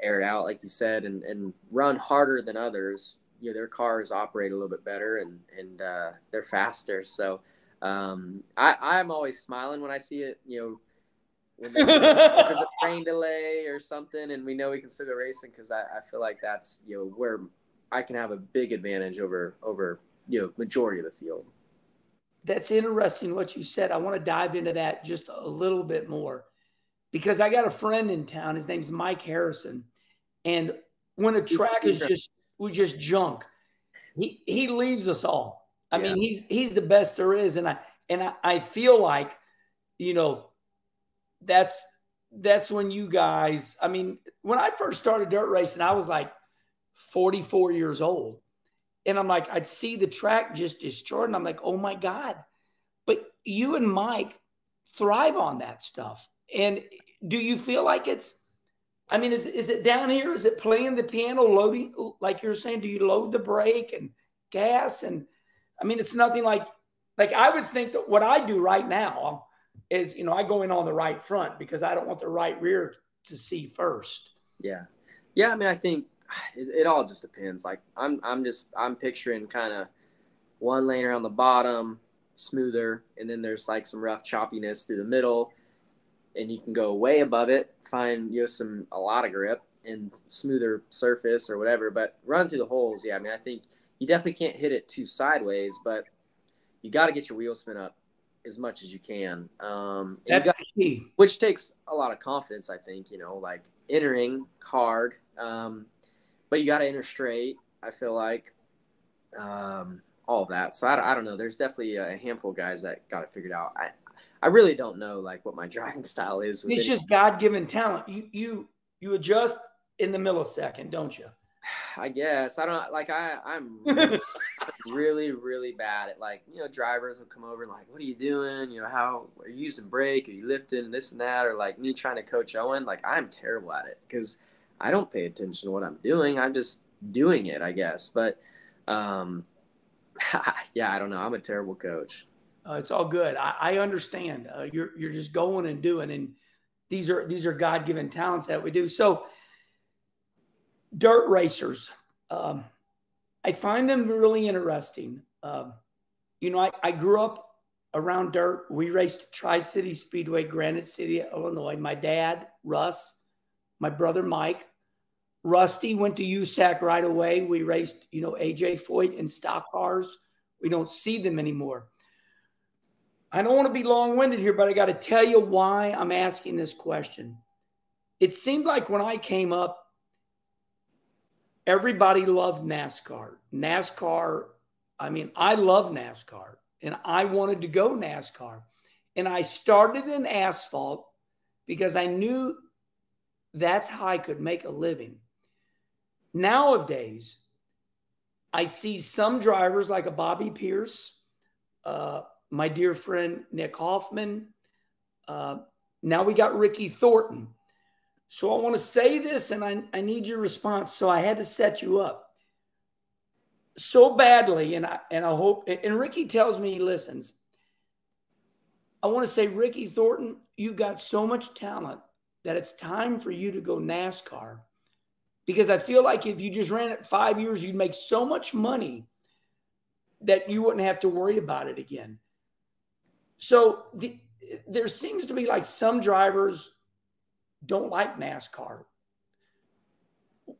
air it out, like you said, and, and run harder than others, you know, their cars operate a little bit better and, and uh, they're faster. So um, I, I'm always smiling when I see it, you know, when there's a train delay or something and we know we can still go racing, because I, I feel like that's, you know, where I can have a big advantage over over you know, majority of the field. That's interesting what you said. I want to dive into that just a little bit more, because I got a friend in town, his name's Mike Harrison, and when a track is just we just junk, he he leaves us all. I yeah. mean, he's he's the best there is, and I and I, I feel like, you know, that's that's when you guys, I mean, when I first started dirt racing, I was like forty-four years old. And I'm like, I'd see the track just destroyed. And I'm like, oh my God. But you and Mike thrive on that stuff. And do you feel like it's, I mean, is, is it down here? Is it playing the piano, loading, like you're saying, do you load the brake and gas? And I mean, it's nothing like, like I would think that what I do right now is, you know, I go in on the right front because I don't want the right rear to see first. Yeah. Yeah. I mean, I think it, it all just depends. Like I'm, I'm just, I'm picturing kind of one lane around the bottom, smoother. And then there's like some rough choppiness through the middle, and you can go way above it, find, you know, some, a lot of grip and smoother surface or whatever, but run through the holes. Yeah. I mean, I think you definitely can't hit it too sideways, but you got to get your wheel spin up as much as you can. Um, That's you got, key. Which takes a lot of confidence, I think, you know, like entering hard. Um, but you got to enter straight, I feel like, um, all of that. So I, I don't know. There's definitely a handful of guys that got it figured out. I, I really don't know, like, what my driving style is. It's just God-given talent. You, you, you adjust in the millisecond, don't you? I guess. I don't, like, I, I'm really, really, really bad at, like, you know, drivers will come over and, like, what are you doing? You know, how are you using brake? Are you lifting this and that? Or, like, me trying to coach Owen. Like, I'm terrible at it because I don't pay attention to what I'm doing. I'm just doing it, I guess. But, um, yeah, I don't know. I'm a terrible coach. Uh, it's all good. I, I understand. Uh, you're, you're just going and doing. And these are, these are God-given talents that we do. So, dirt racers, um, I find them really interesting. Um, you know, I, I grew up around dirt. We raced at Tri-City Speedway, Granite City, Illinois. My dad, Russ, my brother, Mike. Rusty went to U S A C right away. We raced, you know, A J Foyt in stock cars. We don't see them anymore. I don't want to be long-winded here, but I got to tell you why I'm asking this question. It seemed like when I came up, everybody loved NASCAR. NASCAR, I mean, I love NASCAR, and I wanted to go NASCAR. And I started in asphalt because I knew that's how I could make a living. Nowadays, I see some drivers like a Bobby Pierce, uh, my dear friend Nick Hoffman. Uh, now we got Ricky Thornton. So I want to say this, and I, I need your response. So I had to set you up so badly, and I and I hope. And Ricky tells me he listens. I want to say, Ricky Thornton, you got so much talent that it's time for you to go NASCAR, because I feel like if you just ran it five years, you'd make so much money that you wouldn't have to worry about it again. So the, there seems to be like some drivers don't like NASCAR.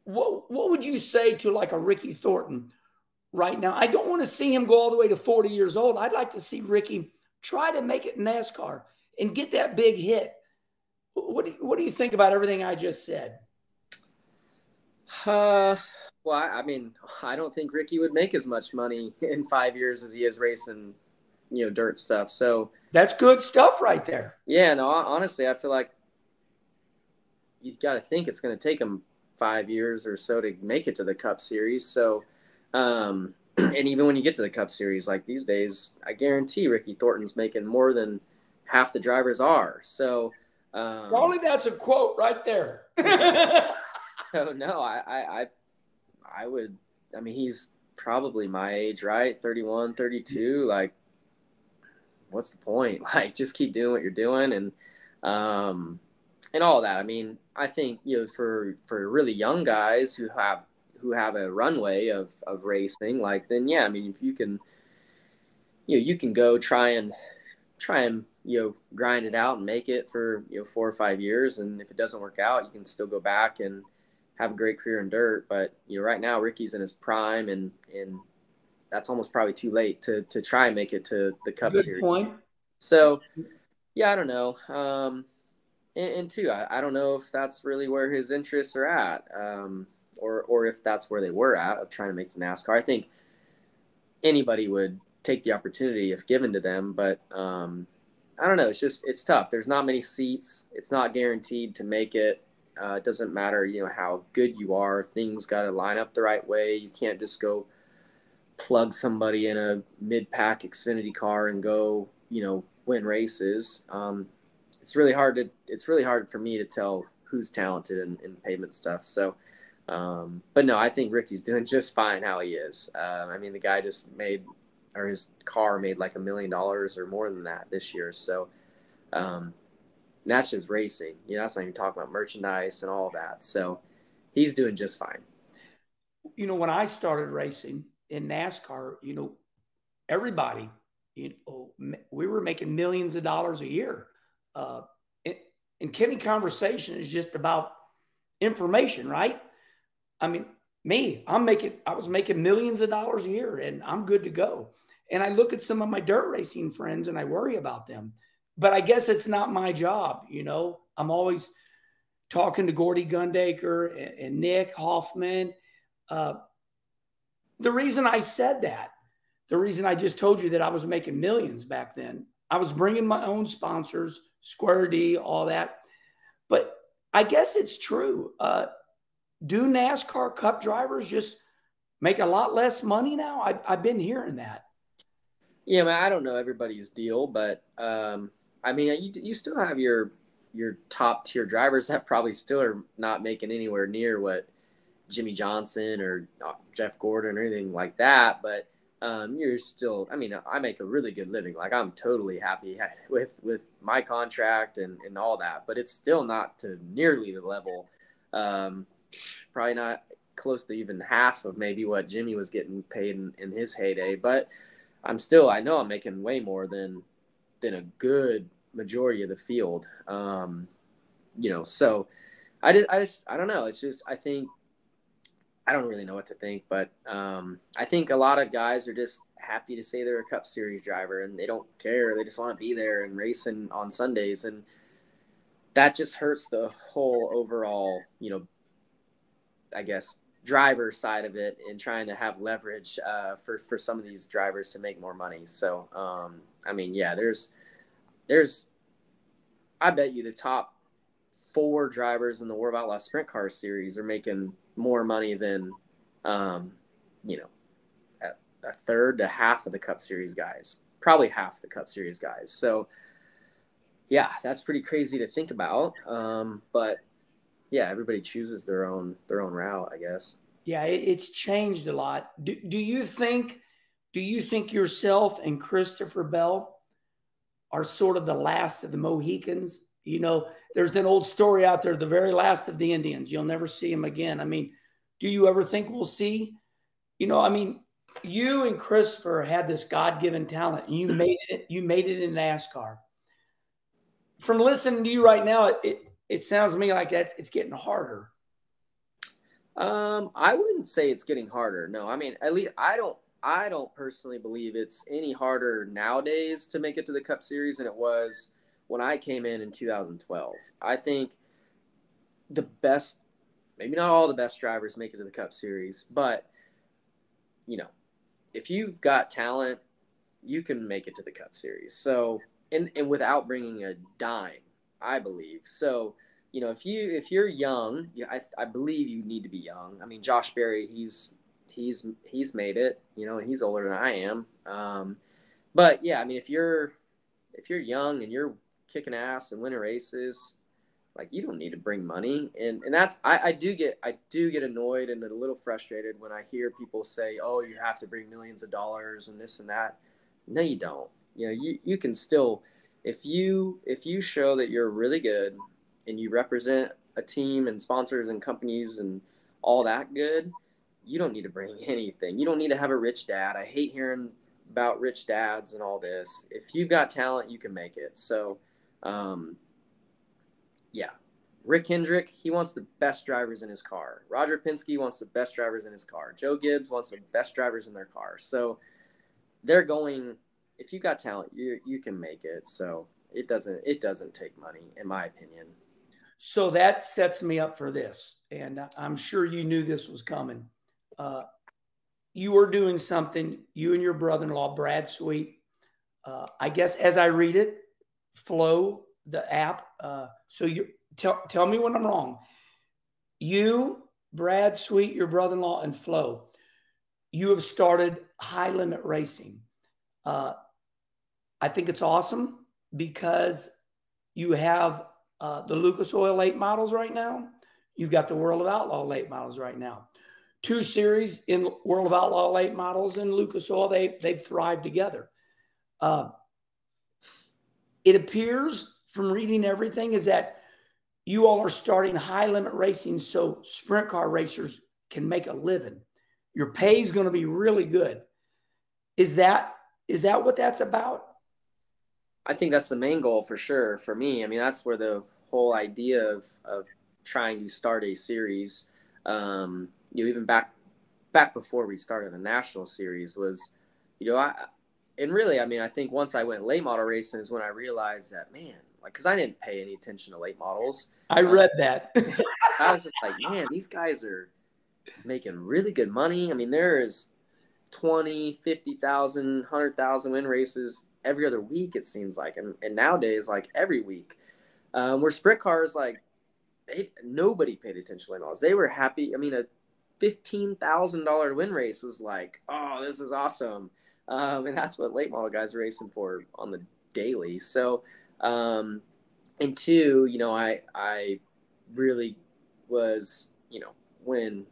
What, what would you say to like a Ricky Thornton right now? I don't want to see him go all the way to forty years old. I'd like to see Ricky try to make it NASCAR and get that big hit. What do you, what do you think about everything I just said? Uh, well, I, I mean, I don't think Ricky would make as much money in five years as he is racing, you know, dirt stuff. So that's good stuff right there. Yeah, no, honestly, I feel like you've got to think it's going to take him five years or so to make it to the Cup Series. So, um, and even when you get to the Cup Series, like these days, I guarantee Ricky Thornton's making more than half the drivers are. So, um, probably that's a quote right there. So no, I, I, I would, I mean, he's probably my age, right? thirty-one, thirty-two. Like, what's the point? Like, just keep doing what you're doing. And, um, and all that. I mean, I think, you know, for, for really young guys who have, who have a runway of, of racing, like then, yeah, I mean, if you can, you know, you can go try and try and, you know, grind it out and make it for, you know, four or five years. And if it doesn't work out, you can still go back and have a great career in dirt. But, you know, right now Ricky's in his prime, and, and that's almost probably too late to, to try and make it to the Cup Good Series. Point. So yeah, I don't know. Um, And, and two, I, I don't know if that's really where his interests are at, um, or or if that's where they were at of trying to make the NASCAR. I think anybody would take the opportunity if given to them, but um, I don't know. It's just it's tough. There's not many seats. It's not guaranteed to make it. Uh, it doesn't matter, you know, how good you are. Things got to line up the right way. You can't just go plug somebody in a mid-pack Xfinity car and go, you know, win races. Um, It's really hard to. It's really hard for me to tell who's talented in, in pavement stuff. So, um, but no, I think Ricky's doing just fine how he is. Uh, I mean, the guy just made, or his car made like a million dollars or more than that this year. So, um, that's just racing. You know, that's not even talking about merchandise and all that. So, he's doing just fine. You know, when I started racing in NASCAR, you know, everybody, you know, we were making millions of dollars a year. Uh, and, and Kenny conversation is just about information, right? I mean, me, I'm making, I was making millions of dollars a year and I'm good to go. And I look at some of my dirt racing friends and I worry about them, but I guess it's not my job. You know, I'm always talking to Gordy Gundaker and, and Nick Hoffman. Uh, the reason I said that, the reason I just told you that I was making millions back then, I was bringing my own sponsors, Square D, all that. But I guess it's true. Uh, do NASCAR Cup drivers just make a lot less money now? I, I've been hearing that. Yeah, man, I don't know everybody's deal, but um, I mean, you, you still have your your top tier drivers that probably still are not making anywhere near what Jimmy Johnson or Jeff Gordon or anything like that, but. Um, you're still, I mean, I make a really good living. Like I'm totally happy with, with my contract and, and all that, but it's still not to nearly the level, um, probably not close to even half of maybe what Jimmy was getting paid in, in his heyday, but I'm still, I know I'm making way more than, than a good majority of the field. Um, you know, so I just, I just, I don't know. It's just, I think, I don't really know what to think, but um, I think a lot of guys are just happy to say they're a Cup Series driver and they don't care. They just want to be there and racing on Sundays. And that just hurts the whole overall, you know, I guess, driver side of it and trying to have leverage uh, for, for some of these drivers to make more money. So, um, I mean, yeah, there's, there's, I bet you the top four drivers in the World of Outlaw Sprint Car Series are making more money than, um, you know, a, a third to half of the Cup Series guys, probably half the Cup Series guys. So, yeah, that's pretty crazy to think about. Um, but yeah, everybody chooses their own their own route, I guess. Yeah, it, it's changed a lot. Do, do you think, do you think yourself and Christopher Bell are sort of the last of the Mohicans? You know, there's an old story out there, the very last of the Indians. You'll never see them again. I mean, do you ever think we'll see? You know, I mean, you and Christopher had this God-given talent. You made it. You made it in NASCAR. From listening to you right now, it it, it sounds to me like that's it's getting harder. Um, I wouldn't say it's getting harder. No, I mean, at least I don't. I don't personally believe it's any harder nowadays to make it to the Cup Series than it was when I came in in two thousand twelve. I think the best, maybe not all the best drivers make it to the Cup Series, but, you know, if you've got talent, you can make it to the Cup Series. So, and, and without bringing a dime, I believe. So, you know, if, you, if you're young, you know, I, I believe you need to be young. I mean, Josh Berry, he's, he's, he's made it, you know, and he's older than I am. Um, but yeah, I mean, if you're, if you're young and you're kicking ass and winning races, like, you don't need to bring money. And and that's, I, I do get, I do get annoyed and a little frustrated when I hear people say, oh, you have to bring millions of dollars and this and that. No, you don't. You know, you, you can still, if you, if you show that you're really good and you represent a team and sponsors and companies and all that good, you don't need to bring anything. You don't need to have a rich dad. I hate hearing about rich dads and all this. If you've got talent, you can make it. So, Um, yeah, Rick Hendrick, he wants the best drivers in his car. Roger Penske wants the best drivers in his car. Joe Gibbs wants the best drivers in their car. So they're going, if you got talent, you you can make it. So it doesn't, it doesn't take money, in my opinion. So that sets me up for this. And I'm sure you knew this was coming. Uh, you were doing something, you and your brother-in-law, Brad Sweet, uh, I guess as I read it, Flow, the app. Uh, so you tell, tell me when I'm wrong. You, Brad Sweet, your brother-in-law, and Flow, you have started High Limit Racing. Uh, I think it's awesome because you have uh, the Lucas Oil late models right now. You've got the World of Outlaw late models right now. Two series in World of Outlaw late models and Lucas Oil, they, they've thrived together. Uh, It appears from reading everything is that you all are starting high limit racing so sprint car racers can make a living. Your pay is going to be really good. Is that, is that what that's about? I think that's the main goal for sure for me. I mean, that's where the whole idea of, of trying to start a series, um, you know, even back, back before we started a national series was, you know, I, And really, I mean, I think once I went late model racing is when I realized that, man, like, because I didn't pay any attention to late models. I um, read that. I was just like, man, these guys are making really good money. I mean, there is twenty, fifty thousand, one hundred thousand win races every other week, it seems like. And, and nowadays, like, every week. Um, where sprint cars, like, they, nobody paid attention to late models. They were happy. I mean, a fifteen thousand dollar win race was like, oh, this is awesome. Um, and that's what late model guys are racing for on the daily. So, um, and two, you know, I, I really was, you know, when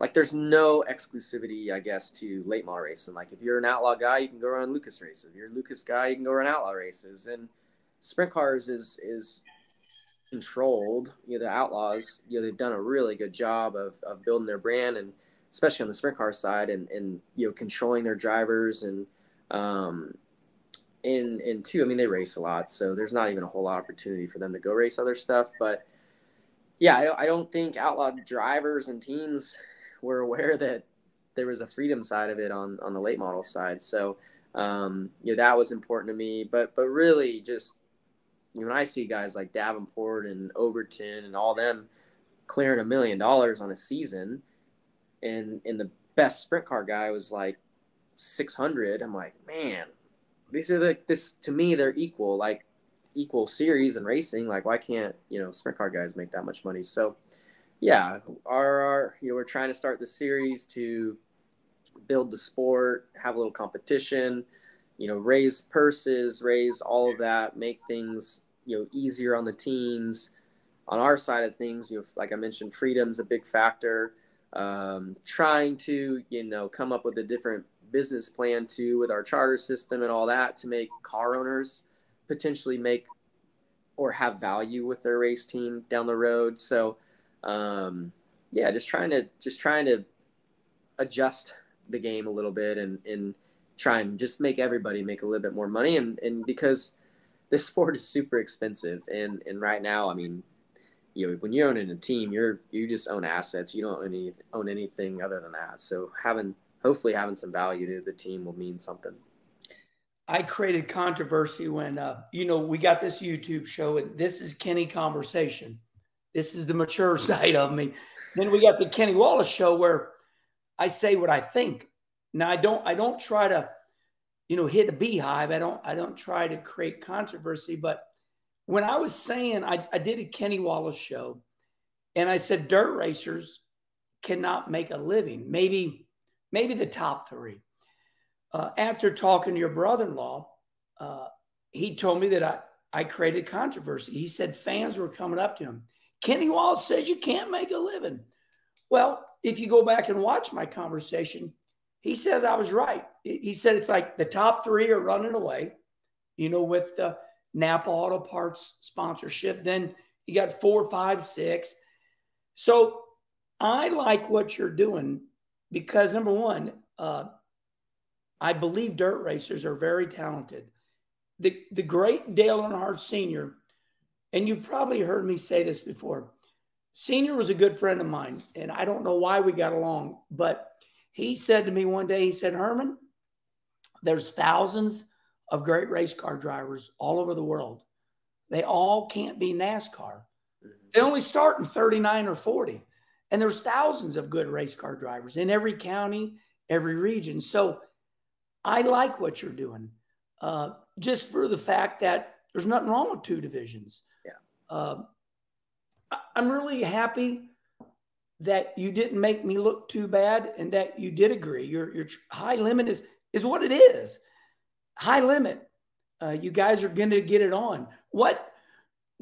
like, there's no exclusivity, I guess, to late model racing. Like if you're an outlaw guy, you can go run Lucas races. If you're a Lucas guy, you can go run outlaw races. And sprint cars is, is controlled. You know, the outlaws, you know, they've done a really good job of, of building their brand and, especially on the sprint car side and, and, you know, controlling their drivers and, um, and, and two, I mean, they race a lot, so there's not even a whole lot of opportunity for them to go race other stuff. But yeah, I don't, I don't think outlaw drivers and teams were aware that there was a freedom side of it on, on the late model side. So, um, you know, that was important to me, but, but really just, you know, when I see guys like Davenport and Overton and all them clearing a million dollars on a season, And, and the best sprint car guy was like six hundred. I'm like, man, these are like this to me, they're equal, like equal series and racing. Like, why can't, you know, sprint car guys make that much money? So yeah, our, our you know, we're trying to start the series to build the sport, have a little competition, you know, raise purses, raise all of that, make things, you know, easier on the teams. On our side of things, you know, like I mentioned, freedom's a big factor. Um, trying to, you know, come up with a different business plan too with our charter system and all that to make car owners potentially make or have value with their race team down the road. So, um, yeah, just trying to just trying to adjust the game a little bit and, and try and just make everybody make a little bit more money. And, and because this sport is super expensive. And, and right now, I mean, you know, when you're owning a team, you're, you just own assets. You don't own, any, own anything other than that. So having, hopefully having some value to the team will mean something. I created controversy when, uh, you know, we got this YouTube show, and this is Kenny Conversation. This is the mature side of me. Then we got the Kenny Wallace show where I say what I think. Now I don't, I don't try to, you know, hit a beehive. I don't, I don't try to create controversy, but when I was saying, I, I did a Kenny Wallace show and I said, dirt racers cannot make a living. Maybe, maybe the top three. Uh, after talking to your brother-in-law, uh, he told me that I, I created controversy. He said fans were coming up to him. Kenny Wallace says you can't make a living. Well, if you go back and watch my conversation, he says I was right. He said it's like the top three are running away, you know, with the Napa Auto Parts sponsorship. Then you got four, five, six. So I like what you're doing because, number one, uh, I believe dirt racers are very talented. The, the great Dale Earnhardt Senior, and you've probably heard me say this before, Senior was a good friend of mine, and I don't know why we got along, but he said to me one day, he said, Herman, there's thousands of great race car drivers all over the world. They all can't be NASCAR. They only start in thirty-nine or forty, and there's thousands of good race car drivers in every county, every region. So I like what you're doing, uh, just for the fact that there's nothing wrong with two divisions. Yeah. Uh, I'm really happy that you didn't make me look too bad and that you did agree. Your, your high limit is, is what it is. High limit. Uh, you guys are going to get it on. What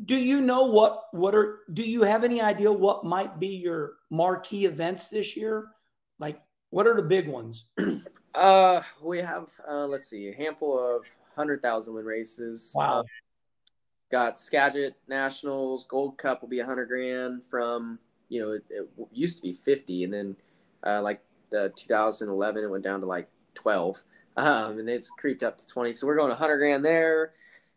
do you know? What, what are, do you have any idea what might be your marquee events this year? Like, what are the big ones? Uh, we have, uh, let's see, a handful of one hundred thousand win races. Wow. Uh, got Skagit Nationals. Gold Cup will be one hundred grand from, you know, it, it used to be fifty. And then uh, like the two thousand eleven, it went down to like twelve. Um, and it's creeped up to twenty. So we're going one hundred grand there.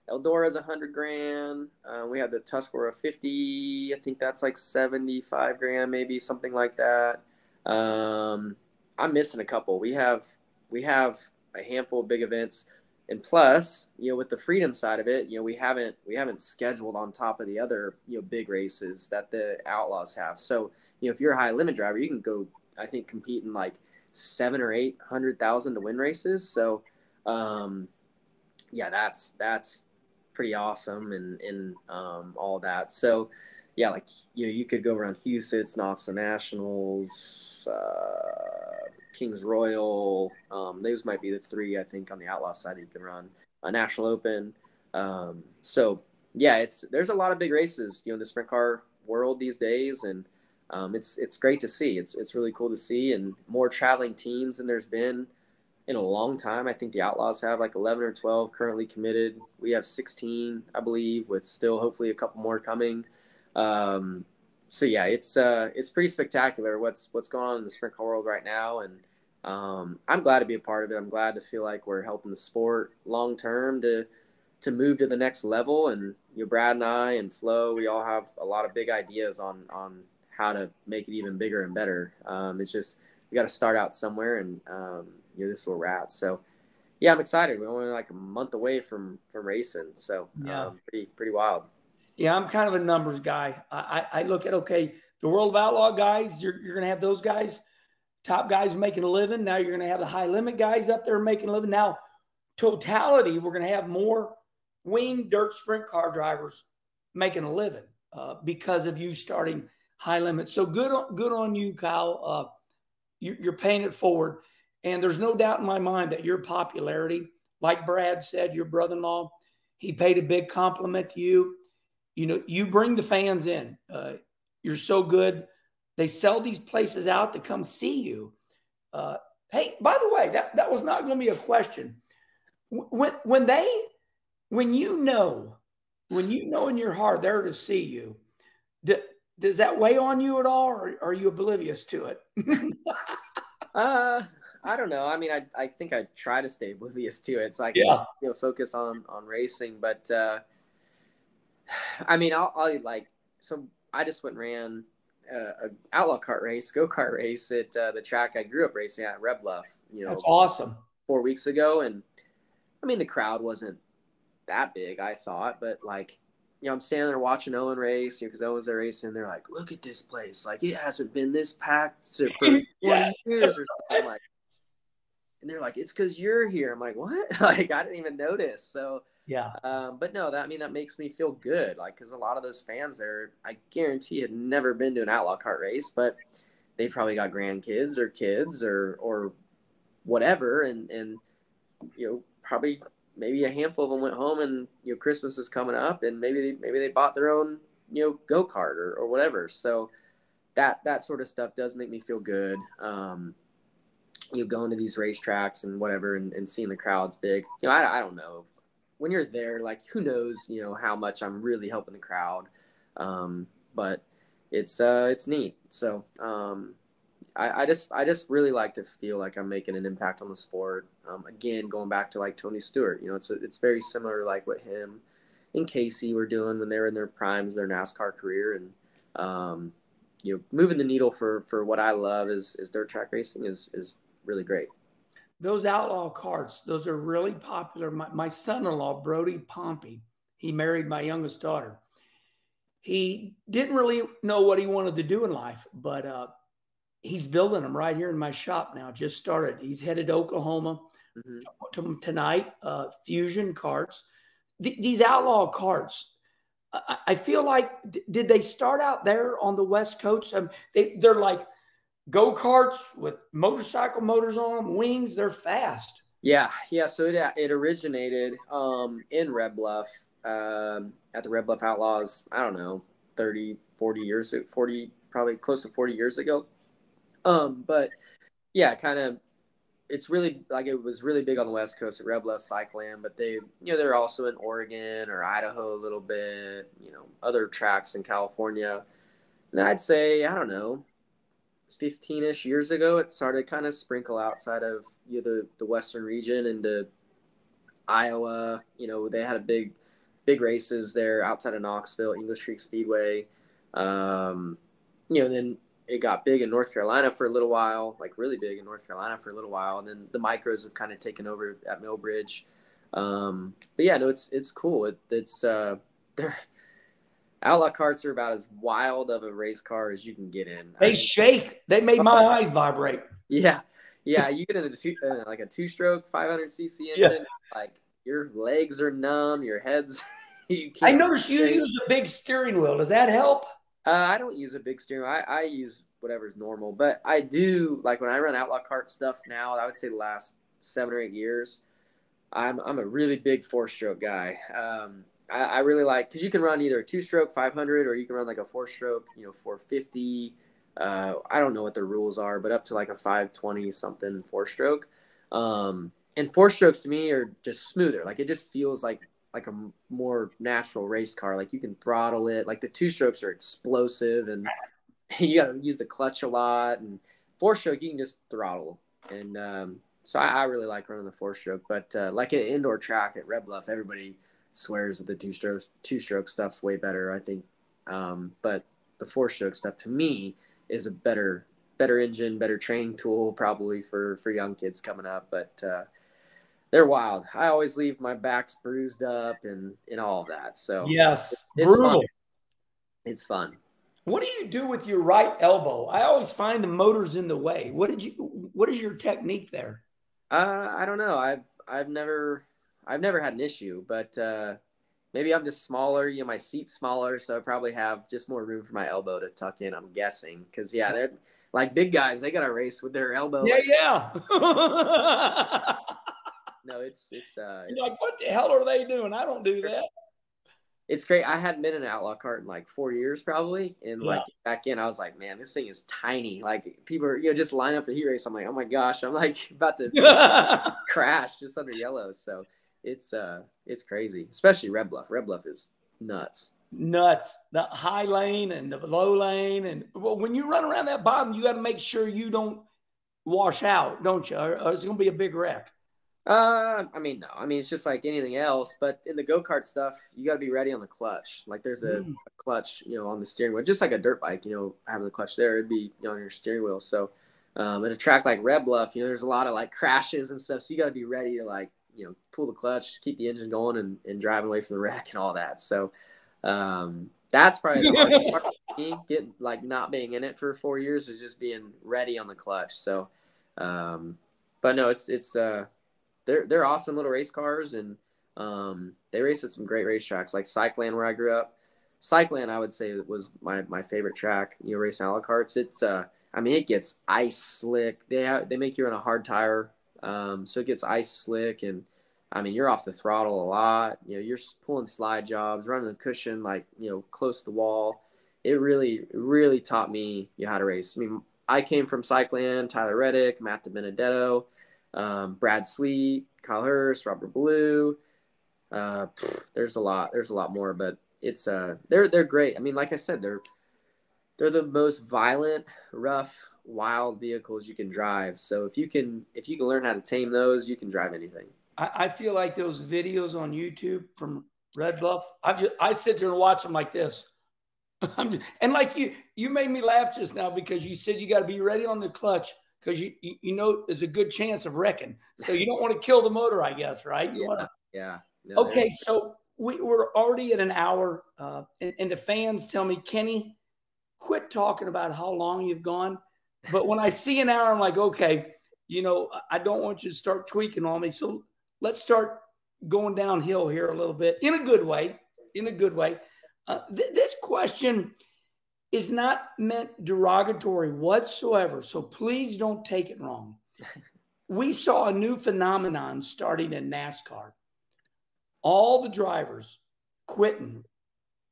Eldora's one hundred grand. Uh, we have the Tuscarora fifty. I think that's like seventy-five grand, maybe something like that. Um, I'm missing a couple. We have we have a handful of big events, and plus, you know, with the freedom side of it, you know, we haven't we haven't scheduled on top of the other, you know, big races that the Outlaws have. So, you know, if you're a high limit driver, you can go, I think, compete in like seven or eight hundred thousand to win races. So, um, yeah, that's that's pretty awesome, and and um, all that. So, yeah, like, you know, you could go around Houston's, Knoxville Nationals, uh, Kings Royal. Um, those might be the three, I think, on the Outlaw side you can run. A National Open. Um, so, yeah, it's there's a lot of big races, you know, in the sprint car world these days, and um, it's it's great to see. It's it's really cool to see, and more traveling teams than there's been in a long time. I think the Outlaws have like eleven or twelve currently committed. We have sixteen, I believe, with still hopefully a couple more coming. Um, so yeah, it's, uh, it's pretty spectacular what's, what's going on in the sprint car world right now. And, um, I'm glad to be a part of it. I'm glad to feel like we're helping the sport long-term to, to move to the next level. And, you know, Brad and I and Flo, we all have a lot of big ideas on, on how to make it even bigger and better. Um, it's just, we got to start out somewhere, and, um, you know, this is where we're at. So yeah, I'm excited. We're only like a month away from, from racing. So, yeah. um, pretty, pretty wild. Yeah, I'm kind of a numbers guy. I, I look at, okay, the World of Outlaw guys, you're, you're going to have those guys, top guys making a living. Now you're going to have the high limit guys up there making a living. Now, totality, we're going to have more winged dirt sprint car drivers making a living uh, because of you starting high limit. So good on, good on you, Kyle. Uh, you, you're paying it forward. And there's no doubt in my mind that your popularity, like Brad said, your brother-in-law, he paid a big compliment to you. You know, you bring the fans in. Uh, you're so good. They sell these places out to come see you. Uh, hey, by the way, that, that was not going to be a question. When, when they, when you know when you know in your heart they're to see you, d does that weigh on you at all, or are you oblivious to it? uh, I don't know. I mean, I, I think I try to stay oblivious to it, so I can yeah. just, you know, focus on, on racing. But, uh, I mean, I'll, I'll like, some, I just went and ran uh, an outlaw kart race, go-kart race at uh, the track I grew up racing at, Red Bluff, you know. That's awesome. Four weeks ago. And I mean, the crowd wasn't that big, I thought, but like, you know, I'm standing there watching Owen race, you know, because Owen's there racing. They're like, look at this place. Like, it hasn't been this packed for twenty yes. years or something. I'm like, and they're like, it's because you're here. I'm like, what? Like, I didn't even notice. So, yeah. Um, but no, that, I mean, that makes me feel good. Like, because a lot of those fans there, I guarantee, had never been to an outlaw kart race, but they probably got grandkids or kids or, or whatever. And, and, you know, probably maybe a handful of them went home, and, you know, Christmas is coming up, and maybe they, maybe they bought their own, you know, go-kart or, or whatever. So that, that sort of stuff does make me feel good. Um, you know, going to these racetracks and whatever, and, and seeing the crowds big, you know, I, I don't know when you're there, like, who knows, you know, how much I'm really helping the crowd. Um, but it's, uh, it's neat. So, um, I, I just, I just really like to feel like I'm making an impact on the sport. Um, again, going back to like Tony Stewart, you know, it's, a, it's very similar, like what him and Casey were doing when they were in their primes, their NASCAR career. And, um, you know, moving the needle for, for what I love is, is dirt track racing is, is really great. Those outlaw karts, those are really popular. My, my son-in-law, Brody Pompey, he married my youngest daughter. He didn't really know what he wanted to do in life, but, uh, he's building them right here in my shop now. Just started. He's headed to Oklahoma mm-hmm. tonight. Uh, fusion karts. Th these outlaw karts. I, I feel like did they start out there on the West Coast? Um, they they're like go karts with motorcycle motors on them, wings. They're fast. Yeah, yeah. So it it originated um, in Red Bluff um, at the Red Bluff Outlaws. I don't know, thirty, forty years, forty probably close to forty years ago. Um, but yeah, kind of, it's really like, it was really big on the West Coast at Red Bluff, Cycleland, but they, you know, they're also in Oregon or Idaho a little bit, you know, other tracks in California. And I'd say, I don't know, fifteen-ish years ago, it started kind of sprinkle outside of, you know, the, the Western region into Iowa. You know, they had a big, big races there outside of Knoxville, English Creek Speedway. Um, you know, then it got big in North Carolina for a little while, like really big in North Carolina for a little while. And then the micros have kind of taken over at Millbridge. Um, but yeah, no, it's, it's cool. It, it's, uh, they're outlaw karts are about as wild of a race car as you can get in. They I mean, shake. They made my uh, eyes vibrate. Yeah. Yeah. You get in a two, uh, like a two stroke, five hundred C C engine, yeah. like your legs are numb, your head's, you can't I noticed you use a big steering wheel. Does that help? Uh, I don't use a big steering wheel. I, I use whatever's normal, but I do like when I run outlaw kart stuff now, I would say the last seven or eight years, I'm, I'm a really big four stroke guy. Um, I, I really like, cause you can run either a two stroke five hundred or you can run like a four stroke, you know, four fifty. Uh, I don't know what the rules are, but up to like a five twenty something four stroke. Um, and four strokes to me are just smoother. Like it just feels like like a more natural race car. Like you can throttle it. Like the two strokes are explosive and you got to use the clutch a lot, and four stroke, you can just throttle. And um, so I, I really like running the four stroke, but uh, like an indoor track at Red Bluff, everybody swears that the two strokes, two stroke stuff's way better, I think. Um, but the four stroke stuff to me is a better, better engine, better training tool probably for, for young kids coming up. But uh, they're wild. I always leave my backs bruised up and, and all of that. So yes, it's brutal. Fun. It's fun. What do you do with your right elbow? I always find the motor's in the way. What did you, what is your technique there? Uh, I don't know. I've, I've never, I've never had an issue, but uh, maybe I'm just smaller. You know, my seat's smaller, so I probably have just more room for my elbow to tuck in, I'm guessing. Cause yeah, they're like big guys. They got to race with their elbow. Yeah. Like yeah. No, it's, it's, uh, it's, you're like, what the hell are they doing? I don't do that. It's great. I hadn't been in an outlaw kart in like four years probably. And yeah. like back in, I was like, man, this thing is tiny. Like people are, you know, just line up the heat race. I'm like, oh my gosh, I'm like about to crash just under yellow. So it's, uh, it's crazy, especially Red Bluff. Red Bluff is nuts. Nuts. The high lane and the low lane. And well, when you run around that bottom, you got to make sure you don't wash out, don't you? Or, or it's going to be a big wreck. Uh, I mean, no. I mean, it's just like anything else. But in the go-kart stuff, you got to be ready on the clutch. Like there's a, mm. a clutch, you know, on the steering wheel. Just like a dirt bike, you know, having the clutch there, it'd be, you know, on your steering wheel. So um, at a track like Red Bluff, you know, there's a lot of like crashes and stuff. So you got to be ready to like, you know, pull the clutch, keep the engine going and, and drive away from the wreck and all that. So um, that's probably the hardest part for me. Getting, like not being in it for four years is just being ready on the clutch. So, um, but no, it's, it's, uh, they're, they're awesome little race cars. And um, they race at some great racetracks like Cycleland where I grew up. Cycleland, I would say, was my, my favorite track, you know, racing all the carts. It's, uh, I mean, it gets ice slick. They have, they make you run a hard tire. Um, so it gets ice slick and I mean, you're off the throttle a lot, you know, you're pulling slide jobs, running the cushion, like, you know, close to the wall. It really, really taught me, you know, how to race. I mean, I came from Cycleland, Tyler Reddick, Matt DiBenedetto, um, Brad Sweet, Kyle Hurst, Robert Blue. Uh, pff, there's a lot, there's a lot more, but it's, uh, they're, they're great. I mean, like I said, they're, they're the most violent, rough, wild vehicles you can drive. So if you can, if you can learn how to tame those, you can drive anything. I, I feel like those videos on YouTube from Red Bluff, I just, I sit there and watch them like this. I'm just, and like you, you made me laugh just now because you said you got to be ready on the clutch because you, you, you know, there's a good chance of wrecking. So you don't want to kill the motor, I guess. Right. You yeah. Wanna... yeah. No, okay. So we we're already at an hour uh, and, and the fans tell me, Kenny, quit talking about how long you've gone. But when I see an hour, I'm like, okay, you know, I don't want you to start tweaking on me. So let's start going downhill here a little bit in a good way, in a good way. Uh, th this question is not meant derogatory whatsoever. So please don't take it wrong. We saw a new phenomenon starting in NASCAR. All the drivers quitting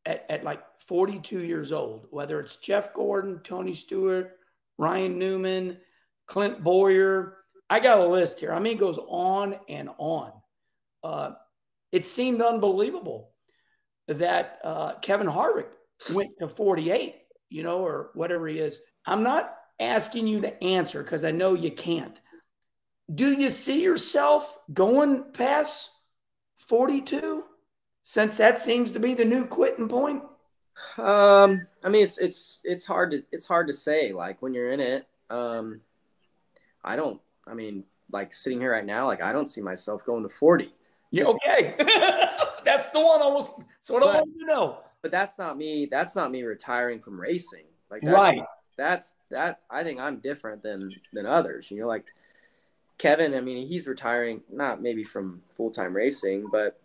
at, at like forty-two years old, whether it's Jeff Gordon, Tony Stewart, Ryan Newman, Clint Boyer. I got a list here. I mean, it goes on and on. Uh, it seemed unbelievable that uh, Kevin Harvick went to forty-eight, you know, or whatever he is. I'm not asking you to answer because I know you can't. Do you see yourself going past forty-two since that seems to be the new quitting point? Um, I mean, it's, it's, it's hard to, it's hard to say, like when you're in it, um, I don't, I mean, like sitting here right now, like I don't see myself going to forty. Yeah. Okay. That's the one almost sort of but, wanted to know, but that's not me. That's not me retiring from racing. Like that's, right. not, that's that, I think I'm different than, than others, you know, like Kevin, I mean, he's retiring, not maybe from full-time racing, but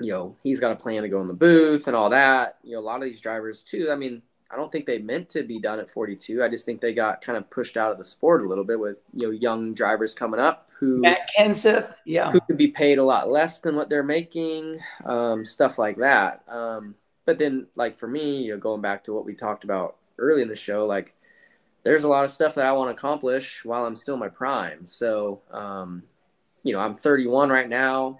you know, he's got a plan to go in the booth and all that. You know, a lot of these drivers too. I mean, I don't think they meant to be done at forty-two. I just think they got kind of pushed out of the sport a little bit with, you know, young drivers coming up who Matt Kenseth, yeah, who could be paid a lot less than what they're making, um, stuff like that. Um, but then like for me, you know, going back to what we talked about early in the show, like there's a lot of stuff that I want to accomplish while I'm still in my prime. So, um, you know, I'm thirty-one right now.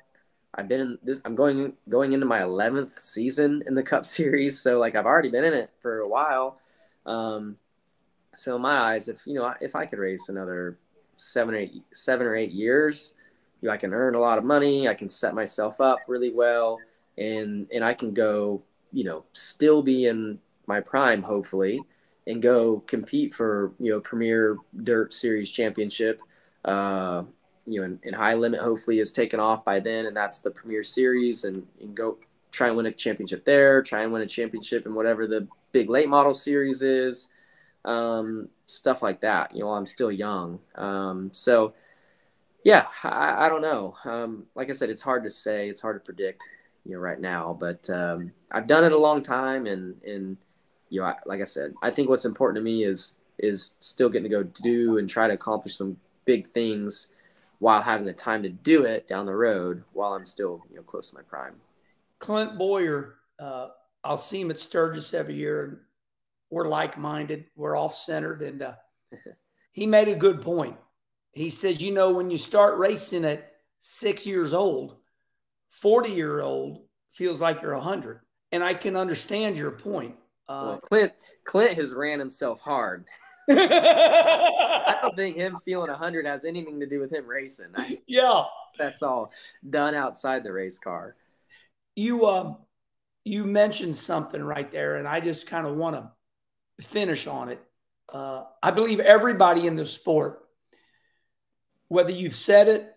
I've been in this, I'm going, going into my eleventh season in the Cup Series. So like, I've already been in it for a while. Um, so in my eyes, if, you know, if I could race another seven or eight, seven or eight years, you know, I can earn a lot of money. I can set myself up really well and, and I can go, you know, still be in my prime, hopefully, and go compete for, you know, Premier Dirt Series Championship, uh, you know, and, and High Limit hopefully is taken off by then. And that's the Premier Series and, and go try and win a championship there, try and win a championship in whatever the big late model series is, um, stuff like that. You know, I'm still young. Um, so yeah, I, I don't know. Um, like I said, it's hard to say, it's hard to predict, you know, right now, but, um, I've done it a long time. And, and, you know, I, like I said, I think what's important to me is, is still getting to go do and try to accomplish some big things while having the time to do it down the road while I'm still, you know, close to my prime. Clint Boyer, uh, I'll see him at Sturgis every year. We're like-minded. We're off-centered. And uh, he made a good point. He says, you know, when you start racing at six years old, forty-year-old feels like you're a hundred. and I can understand your point. Uh, well, Clint Clint has ran himself hard. I don't think him feeling a hundred has anything to do with him racing. I, yeah. That's all done outside the race car. You um, you mentioned something right there, and I just kind of want to finish on it. Uh, I believe everybody in the sport, whether you've said it,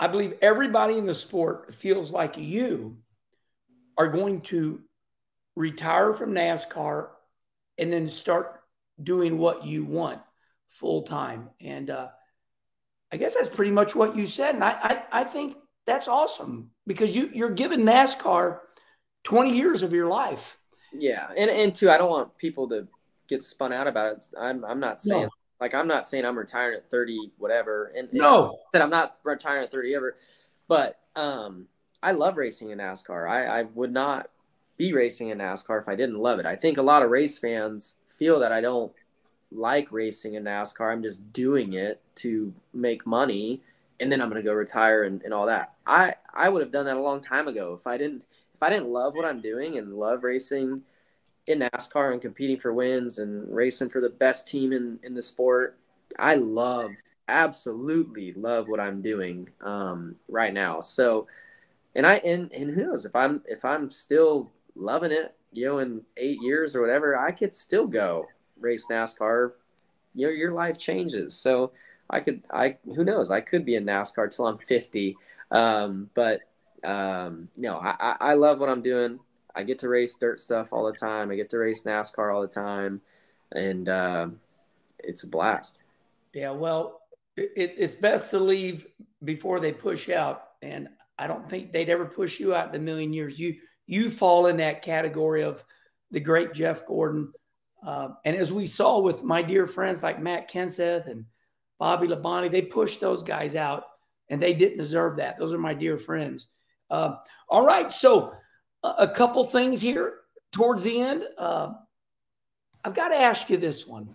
I believe everybody in the sport feels like you are going to retire from NASCAR and then start doing what you want full time. And uh, I guess that's pretty much what you said. And I, I, I think that's awesome because you, you're giving NASCAR twenty years of your life. Yeah. And, and too, I don't want people to get spun out about it. I'm, I'm not saying no. Like, I'm not saying I'm retiring at thirty, whatever. And, and no, that I'm not retiring at thirty ever, but um, I love racing in NASCAR. I, I would not be racing in NASCAR if I didn't love it. I think a lot of race fans feel that I don't like racing in NASCAR. I'm just doing it to make money, and then I'm going to go retire and, and all that. I, I would have done that a long time ago if I didn't if I didn't love what I'm doing and love racing in NASCAR and competing for wins and racing for the best team in, in the sport. I love, absolutely love what I'm doing um, right now. So, and I, and, and who knows if I'm, if I'm still loving it, you know, in eight years or whatever, I could still go race NASCAR. You know, your life changes. So I could, I, who knows, I could be in NASCAR till I'm fifty. Um, but um, no, I, I love what I'm doing. I get to race dirt stuff all the time. I get to race NASCAR all the time. And uh, it's a blast. Yeah, well, it, it's best to leave before they push out. And I don't think they'd ever push you out in a million years. You you fall in that category of the great Jeff Gordon. Uh, and as we saw with my dear friends like Matt Kenseth and Bobby Labonte, they pushed those guys out, and they didn't deserve that. Those are my dear friends. Uh, all right, so – a couple things here towards the end. Uh, I've got to ask you this one.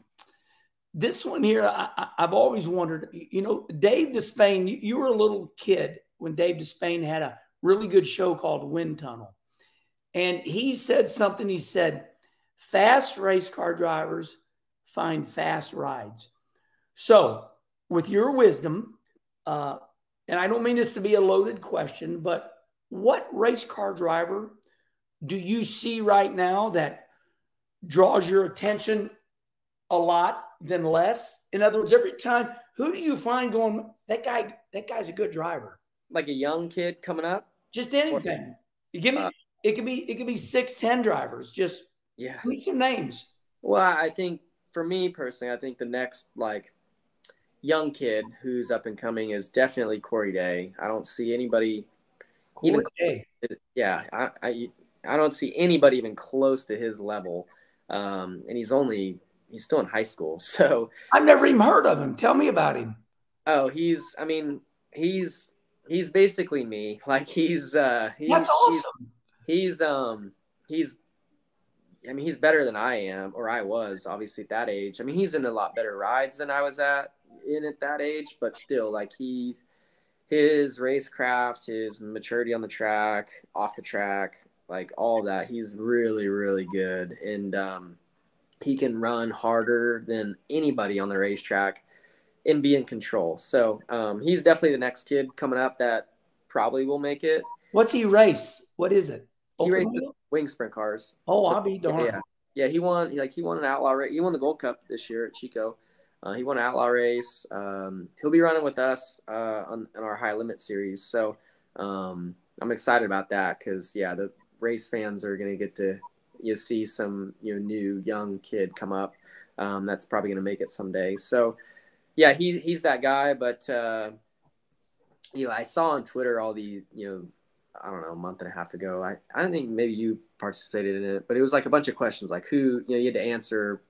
This one here, I, I, I've always wondered, you know, Dave Despain, you, you were a little kid when Dave Despain had a really good show called Wind Tunnel. And he said something, he said, fast race car drivers find fast rides. So with your wisdom, uh, and I don't mean this to be a loaded question, but what race car driver do you see right now that draws your attention a lot than less? In other words, every time, who do you find going, that guy, that guy's a good driver? Like a young kid coming up? Just anything. You give me, uh, it could be, it could be six, ten drivers. Just yeah. Give me some names. Well, I think for me personally, I think the next like young kid who's up and coming is definitely Corey Day. I don't see anybody even close, yeah, I, I I don't see anybody even close to his level, um, and he's only he's still in high school. So I've never even heard of him. Tell me about him. Oh, he's I mean he's he's basically me. Like he's uh, he's, that's awesome. He's, he's um he's I mean he's better than I am, or I was obviously at that age. I mean he's in a lot better rides than I was at in at that age, but still like he. His racecraft, his maturity on the track, off the track, like all that. He's really, really good. And um, he can run harder than anybody on the racetrack and be in control. So um, he's definitely the next kid coming up that probably will make it. What's he race? What is it? He races wing sprint cars. Oh, so, I'll be darned. Yeah, yeah, he won like he won an outlaw race. He won the Gold Cup this year at Chico. Uh, he won an outlaw race. Um, he'll be running with us uh, on, on our high limit series. So um, I'm excited about that because, yeah, the race fans are going to get to you see some you know, new young kid come up. Um, that's probably going to make it someday. So, yeah, he, he's that guy. But, uh, you know, I saw on Twitter all the, you know, I don't know, a month and a half ago. I, I don't think maybe you participated in it, but it was like a bunch of questions like who, you know, you had to answer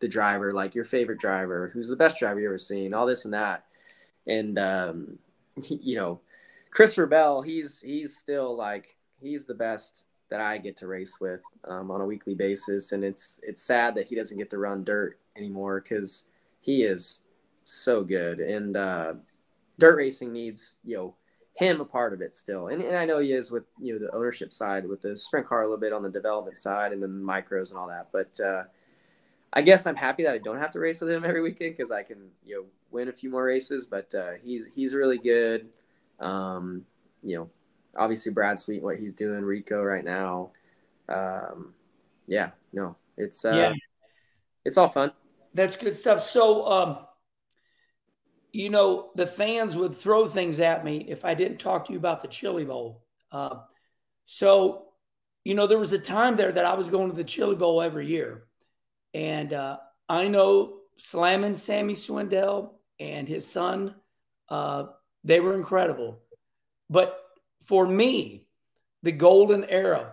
the driver, like your favorite driver, who's the best driver you ever seen, all this and that. And, um, he, you know, Christopher Bell, he's, he's still like, he's the best that I get to race with, um, on a weekly basis. And it's, it's sad that he doesn't get to run dirt anymore because he is so good. And, uh, dirt racing needs, you know, him a part of it still. And, and I know he is with, you know, the ownership side with the sprint car a little bit on the development side and then micros and all that. But uh, I guess I'm happy that I don't have to race with him every weekend because I can, you know, win a few more races. But uh, he's he's really good. Um, you know, obviously Brad Sweet, what he's doing, Rico right now. Um, yeah, no, it's uh, yeah. it's all fun. That's good stuff. So, um, you know, the fans would throw things at me if I didn't talk to you about the Chili Bowl. Uh, so, you know, there was a time there that I was going to the Chili Bowl every year. And uh, I know Slammin' Sammy Swindell and his son, uh, they were incredible. But for me, the golden era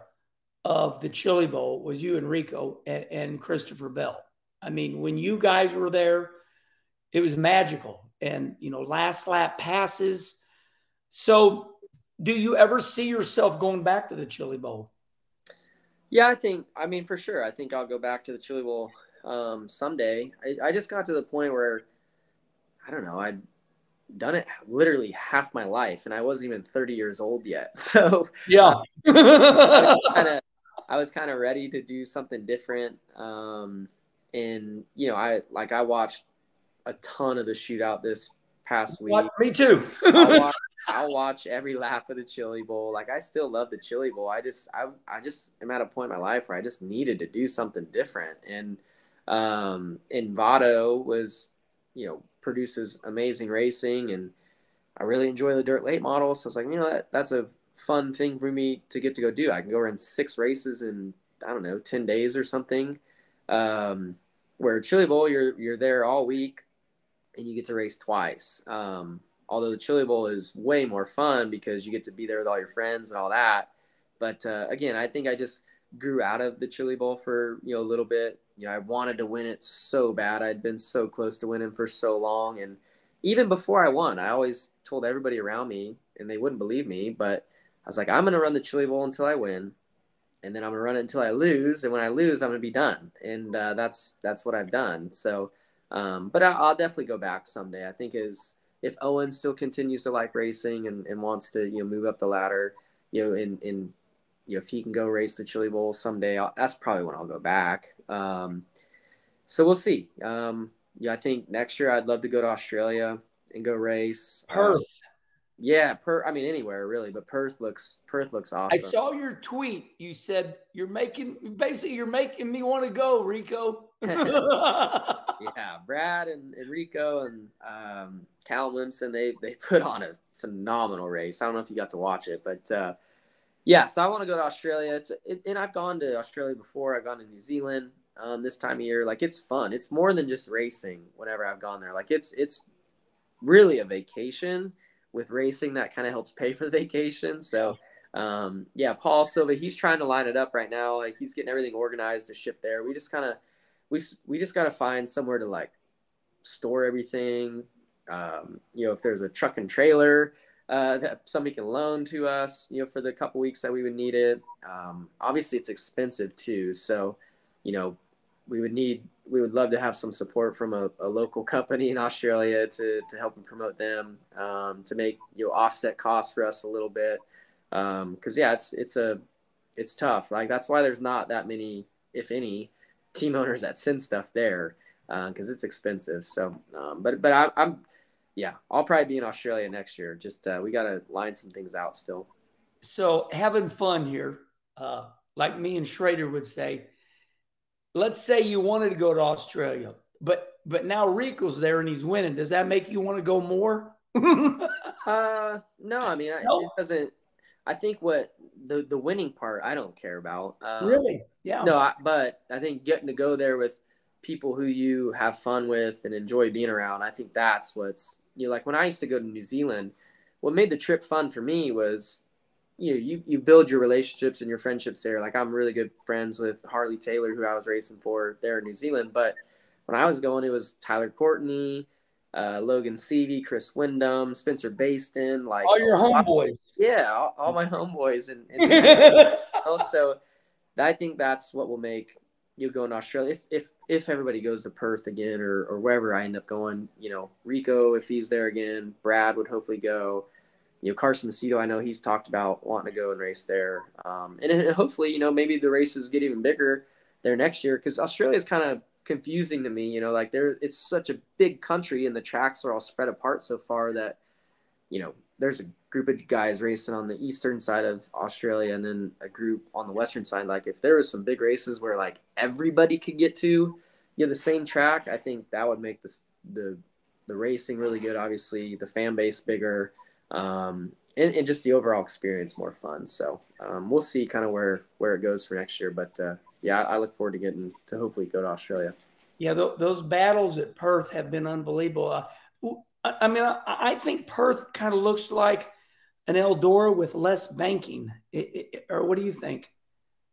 of the Chili Bowl was you and Rico and, and Christopher Bell. I mean, when you guys were there, it was magical. And, you know, last lap passes. So do you ever see yourself going back to the Chili Bowl? Yeah, I think, I mean, for sure. I think I'll go back to the Chili Bowl um, someday. I, I just got to the point where, I don't know, I'd done it literally half my life and I wasn't even thirty years old yet. So yeah, uh, I was kind of ready to do something different. Um, and, you know, I, like I watched a ton of the shootout this past week. Watch, me too. I'll, watch, I'll watch every lap of the Chili Bowl. Like I still love the Chili Bowl. I just, I, I just am at a point in my life where I just needed to do something different. And, um, and Vado was, you know, produces amazing racing and I really enjoy the dirt late model. So I was like, you know, that that's a fun thing for me to get to go do. I can go run six races in, I don't know, ten days or something. Um, where Chili Bowl, you're, you're there all week and you get to race twice. Um, although the Chili Bowl is way more fun because you get to be there with all your friends and all that. But, uh, again, I think I just grew out of the Chili Bowl for, you know, a little bit. You know, I wanted to win it so bad. I'd been so close to winning for so long. And even before I won, I always told everybody around me, and they wouldn't believe me, but I was like, I'm going to run the Chili Bowl until I win. And then I'm going to run it until I lose. And when I lose, I'm going to be done. And uh, that's that's what I've done. So, um, but I, I'll definitely go back someday. I think is if Owen still continues to like racing and, and wants to, you know, move up the ladder, you know, in, in, you know, if he can go race the Chili Bowl someday, I'll, that's probably when I'll go back. Um, so we'll see. Um, yeah, I think next year I'd love to go to Australia and go race. Perth. Um, yeah, Perth. I mean, anywhere really, but Perth looks Perth looks awesome. I saw your tweet. You said you're making basically you're making me want to go, Rico. Yeah, Brad and, and Rico and um, Cal Williamson, they they put on a phenomenal race. I don't know if you got to watch it, but. Uh, Yeah, so I want to go to Australia. It's it, and I've gone to Australia before. I've gone to New Zealand um, this time of year. Like it's fun. It's more than just racing. Whenever I've gone there, like it's it's really a vacation with racing that kind of helps pay for the vacation. So um, yeah, Paul Silva, he's trying to line it up right now. Like he's getting everything organized to ship there. We just kind of we we just got to find somewhere to like store everything. Um, you know, if there's a truck and trailer. Uh, that somebody can loan to us, you know, for the couple weeks that we would need it. Um, obviously it's expensive too. So, you know, we would need, we would love to have some support from a, a local company in Australia to, to help and promote them, um, to make, you know, offset costs for us a little bit. Um, cause yeah, it's, it's a, it's tough. Like that's why there's not that many, if any, team owners that send stuff there. Uh, cause it's expensive. So, um, but, but I, I'm, yeah, I'll probably be in Australia next year. Just uh, we got to line some things out still. So having fun here, uh, like me and Schrader would say, let's say you wanted to go to Australia, but but now Rico's there and he's winning. Does that make you want to go more? uh, no, I mean, I, no. It doesn't. I think what the, the winning part, I don't care about. Um, really? Yeah. No, I, but I think getting to go there with people who you have fun with and enjoy being around, I think that's what's, you know, like when I used to go to New Zealand, what made the trip fun for me was, you know, you, you build your relationships and your friendships there. Like I'm really good friends with Harley Taylor, who I was racing for there in New Zealand. But when I was going, it was Tyler Courtney, uh, Logan Seavey, Chris Wyndham, Spencer Baston, like all your homeboys. Yeah. All, all my homeboys. And, and also I think that's what will make you go in Australia. If, if, if everybody goes to Perth again or, or wherever I end up going, you know, Rico, if he's there again, Brad would hopefully go. you know, Carson Macedo, I know he's talked about wanting to go and race there. Um, and, and hopefully, you know, maybe the races get even bigger there next year, because Australia is kind of confusing to me, you know, like there, it's such a big country and the tracks are all spread apart so far that, you know, there's a group of guys racing on the eastern side of Australia and then a group on the western side. Like if there was some big races where like everybody could get to, you know, the same track, I think that would make this, the, the racing really good, obviously the fan base bigger, um, and, and just the overall experience more fun. So um, we'll see kind of where, where it goes for next year. But uh, yeah, I look forward to getting to hopefully go to Australia. Yeah. Th those battles at Perth have been unbelievable. Uh, I mean, I, I think Perth kind of looks like an Eldora with less banking, it, it, or what do you think?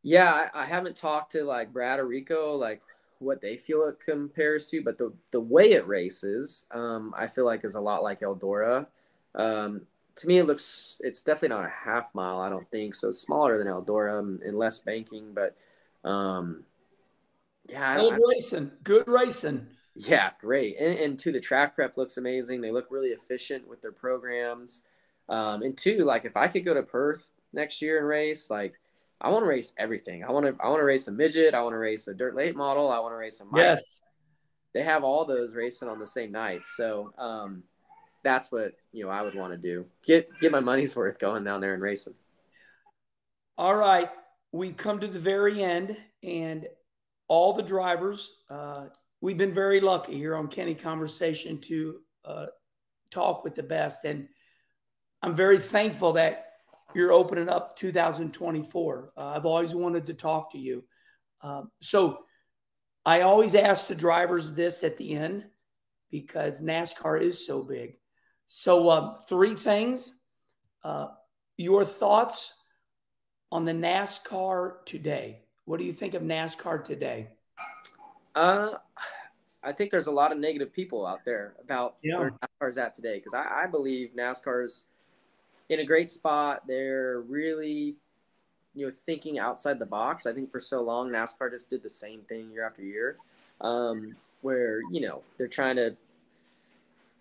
Yeah. I, I haven't talked to like Brad or Rico, like what they feel it compares to, but the, the way it races, um, I feel like is a lot like Eldora. Um, to me, it looks, it's definitely not a half mile. I don't think so. It's smaller than Eldora and less banking, but um, yeah. Good racing. Good racing. Yeah, great. And, and two, the track prep looks amazing. They look really efficient with their programs. Um, and two, like if I could go to Perth next year and race, like I want to race everything. I want to, I want to race a midget. I want to race a dirt late model. I want to race a mile. Yes. They have all those racing on the same night. So, um, that's what, you know, I would want to do. Get get my money's worth going down there and racing. All right. We've come to the very end, and all the drivers, uh, we've been very lucky here on Kenny Conversation to uh, talk with the best. And I'm very thankful that you're opening up two thousand twenty-four. Uh, I've always wanted to talk to you. Um, so I always ask the drivers this at the end because NASCAR is so big. So uh, three things, uh, your thoughts on the NASCAR today. What do you think of NASCAR today? Uh, I think there's a lot of negative people out there about yeah. where NASCAR's at today, because I, I believe NASCAR's in a great spot. They're really, you know, thinking outside the box. I think for so long, NASCAR just did the same thing year after year, um, where, you know, they're trying to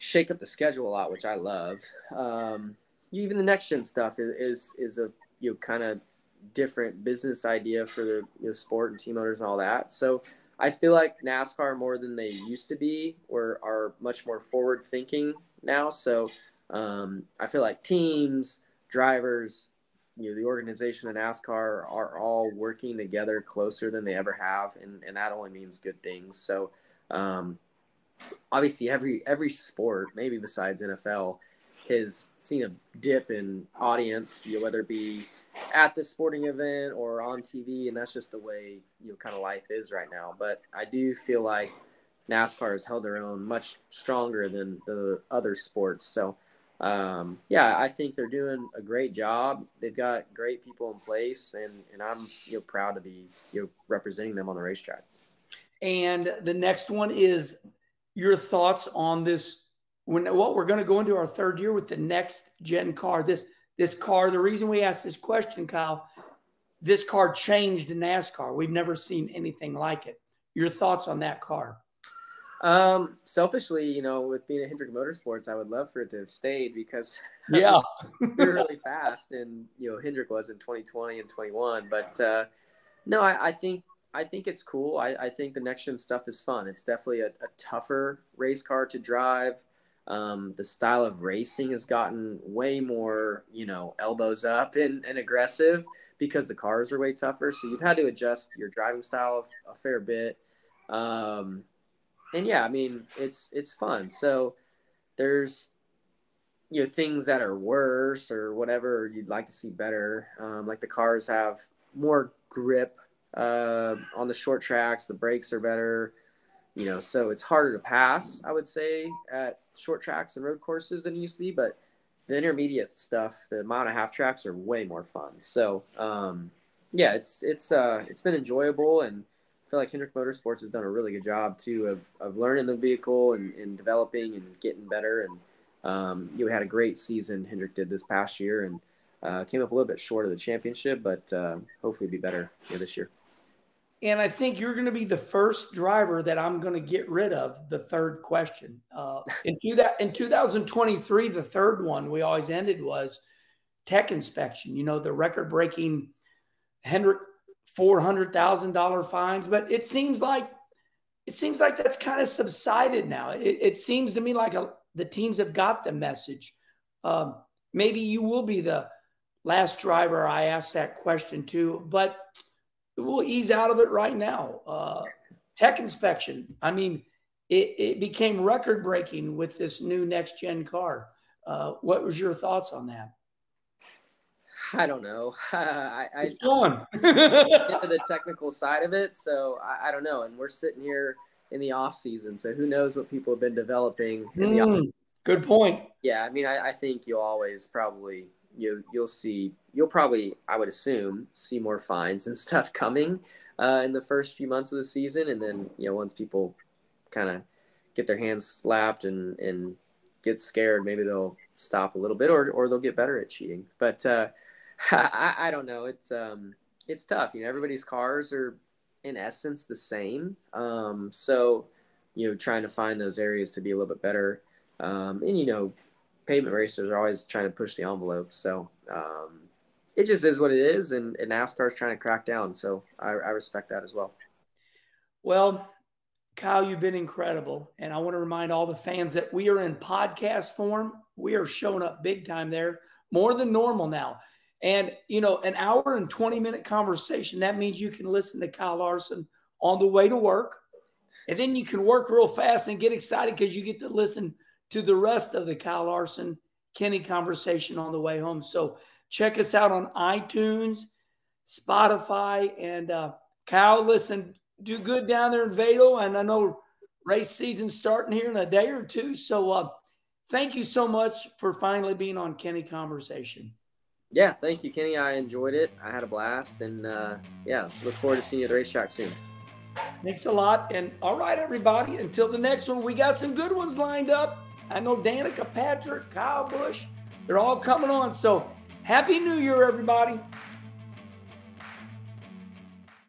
shake up the schedule a lot, which I love. Um, even the next gen stuff is, is, is a, you know, kind of different business idea for the you know, sport and team owners and all that. So I feel like NASCAR, more than they used to be, or are much more forward thinking now. So um, I feel like teams, drivers, you know, the organization of NASCAR are all working together closer than they ever have. And, and that only means good things. So um, obviously every, every sport, maybe besides N F L, has seen a dip in audience, you know, whether it be at the sporting event or on T V, and that's just the way, you know, kind of life is right now. But I do feel like NASCAR has held their own much stronger than the other sports. So, um, yeah, I think they're doing a great job. They've got great people in place, and, and I'm you know, proud to be you know, representing them on the racetrack. And the next one is your thoughts on this. When, what we're going to go into our third year with the next gen car, this, this car, the reason we asked this question, Kyle, this car changed NASCAR. We've never seen anything like it. Your thoughts on that car? Um, selfishly, you know, with being at Hendrick Motorsports, I would love for it to have stayed because yeah, they're really fast. And, you know, Hendrick was in twenty twenty and twenty-one, but, uh, no, I, I think, I think it's cool. I, I think the next gen stuff is fun. It's definitely a, a tougher race car to drive. Um, the style of racing has gotten way more, you know, elbows up and, and aggressive because the cars are way tougher. So you've had to adjust your driving style a fair bit. Um, and yeah, I mean, it's, it's fun. So there's, you know, things that are worse or whatever you'd like to see better. Um, like the cars have more grip, uh, on the short tracks, the brakes are better. You know, so it's harder to pass, I would say, at short tracks and road courses than it used to be. But the intermediate stuff, the mile and a half tracks, are way more fun. So, um, yeah, it's it's uh, it's been enjoyable, and I feel like Hendrick Motorsports has done a really good job too of of learning the vehicle and, and developing and getting better. And um, you had a great season Hendrick did this past year, and uh, came up a little bit short of the championship, but uh, hopefully be better you know, this year. And I think you're going to be the first driver that I'm going to get rid of, the third question. Uh, in, in two thousand twenty-three, the third one we always ended was tech inspection. You know, the record-breaking Hendrick four hundred thousand dollar fines. But it seems like it seems like that's kind of subsided now. It, it seems to me like a, the teams have got the message. Uh, maybe you will be the last driver I asked that question to, but we'll ease out of it right now. Uh, tech inspection. I mean, it, it became record-breaking with this new next-gen car. Uh, what was your thoughts on that? I don't know. Uh, I, I, it's gone. Into the technical side of it, so I, I don't know. And we're sitting here in the off-season, so who knows what people have been developing in the off-season. Good point. Yeah, I mean, I, I think you'll always probably – You, you'll see, you'll probably, I would assume, see more fines and stuff coming uh, in the first few months of the season. And then, you know, once people kind of get their hands slapped and, and get scared, maybe they'll stop a little bit or, or they'll get better at cheating. But uh, I, I don't know. It's, um, it's tough. You know, everybody's cars are in essence the same. Um, so, you know, trying to find those areas to be a little bit better. Um, and, you know, pavement racers are always trying to push the envelope. So um, it just is what it is. And, and NASCAR is trying to crack down. So I, I respect that as well. Well, Kyle, you've been incredible. And I want to remind all the fans that we are in podcast form. We are showing up big time there, more than normal now. And, you know, an hour and twenty minute conversation, that means you can listen to Kyle Larson on the way to work. And then you can work real fast and get excited because you get to listen to the rest of the Kyle Larson, Kenny conversation on the way home. So check us out on iTunes, Spotify, and uh, Kyle, listen, do good down there in Vado. And I know race season's starting here in a day or two. So uh, thank you so much for finally being on Kenny Conversation. Yeah, thank you, Kenny. I enjoyed it. I had a blast. And uh, yeah, look forward to seeing you at the racetrack soon. Thanks a lot. And all right, everybody, until the next one, we got some good ones lined up. I know Danica Patrick, Kyle Busch, they're all coming on. So happy New Year, everybody.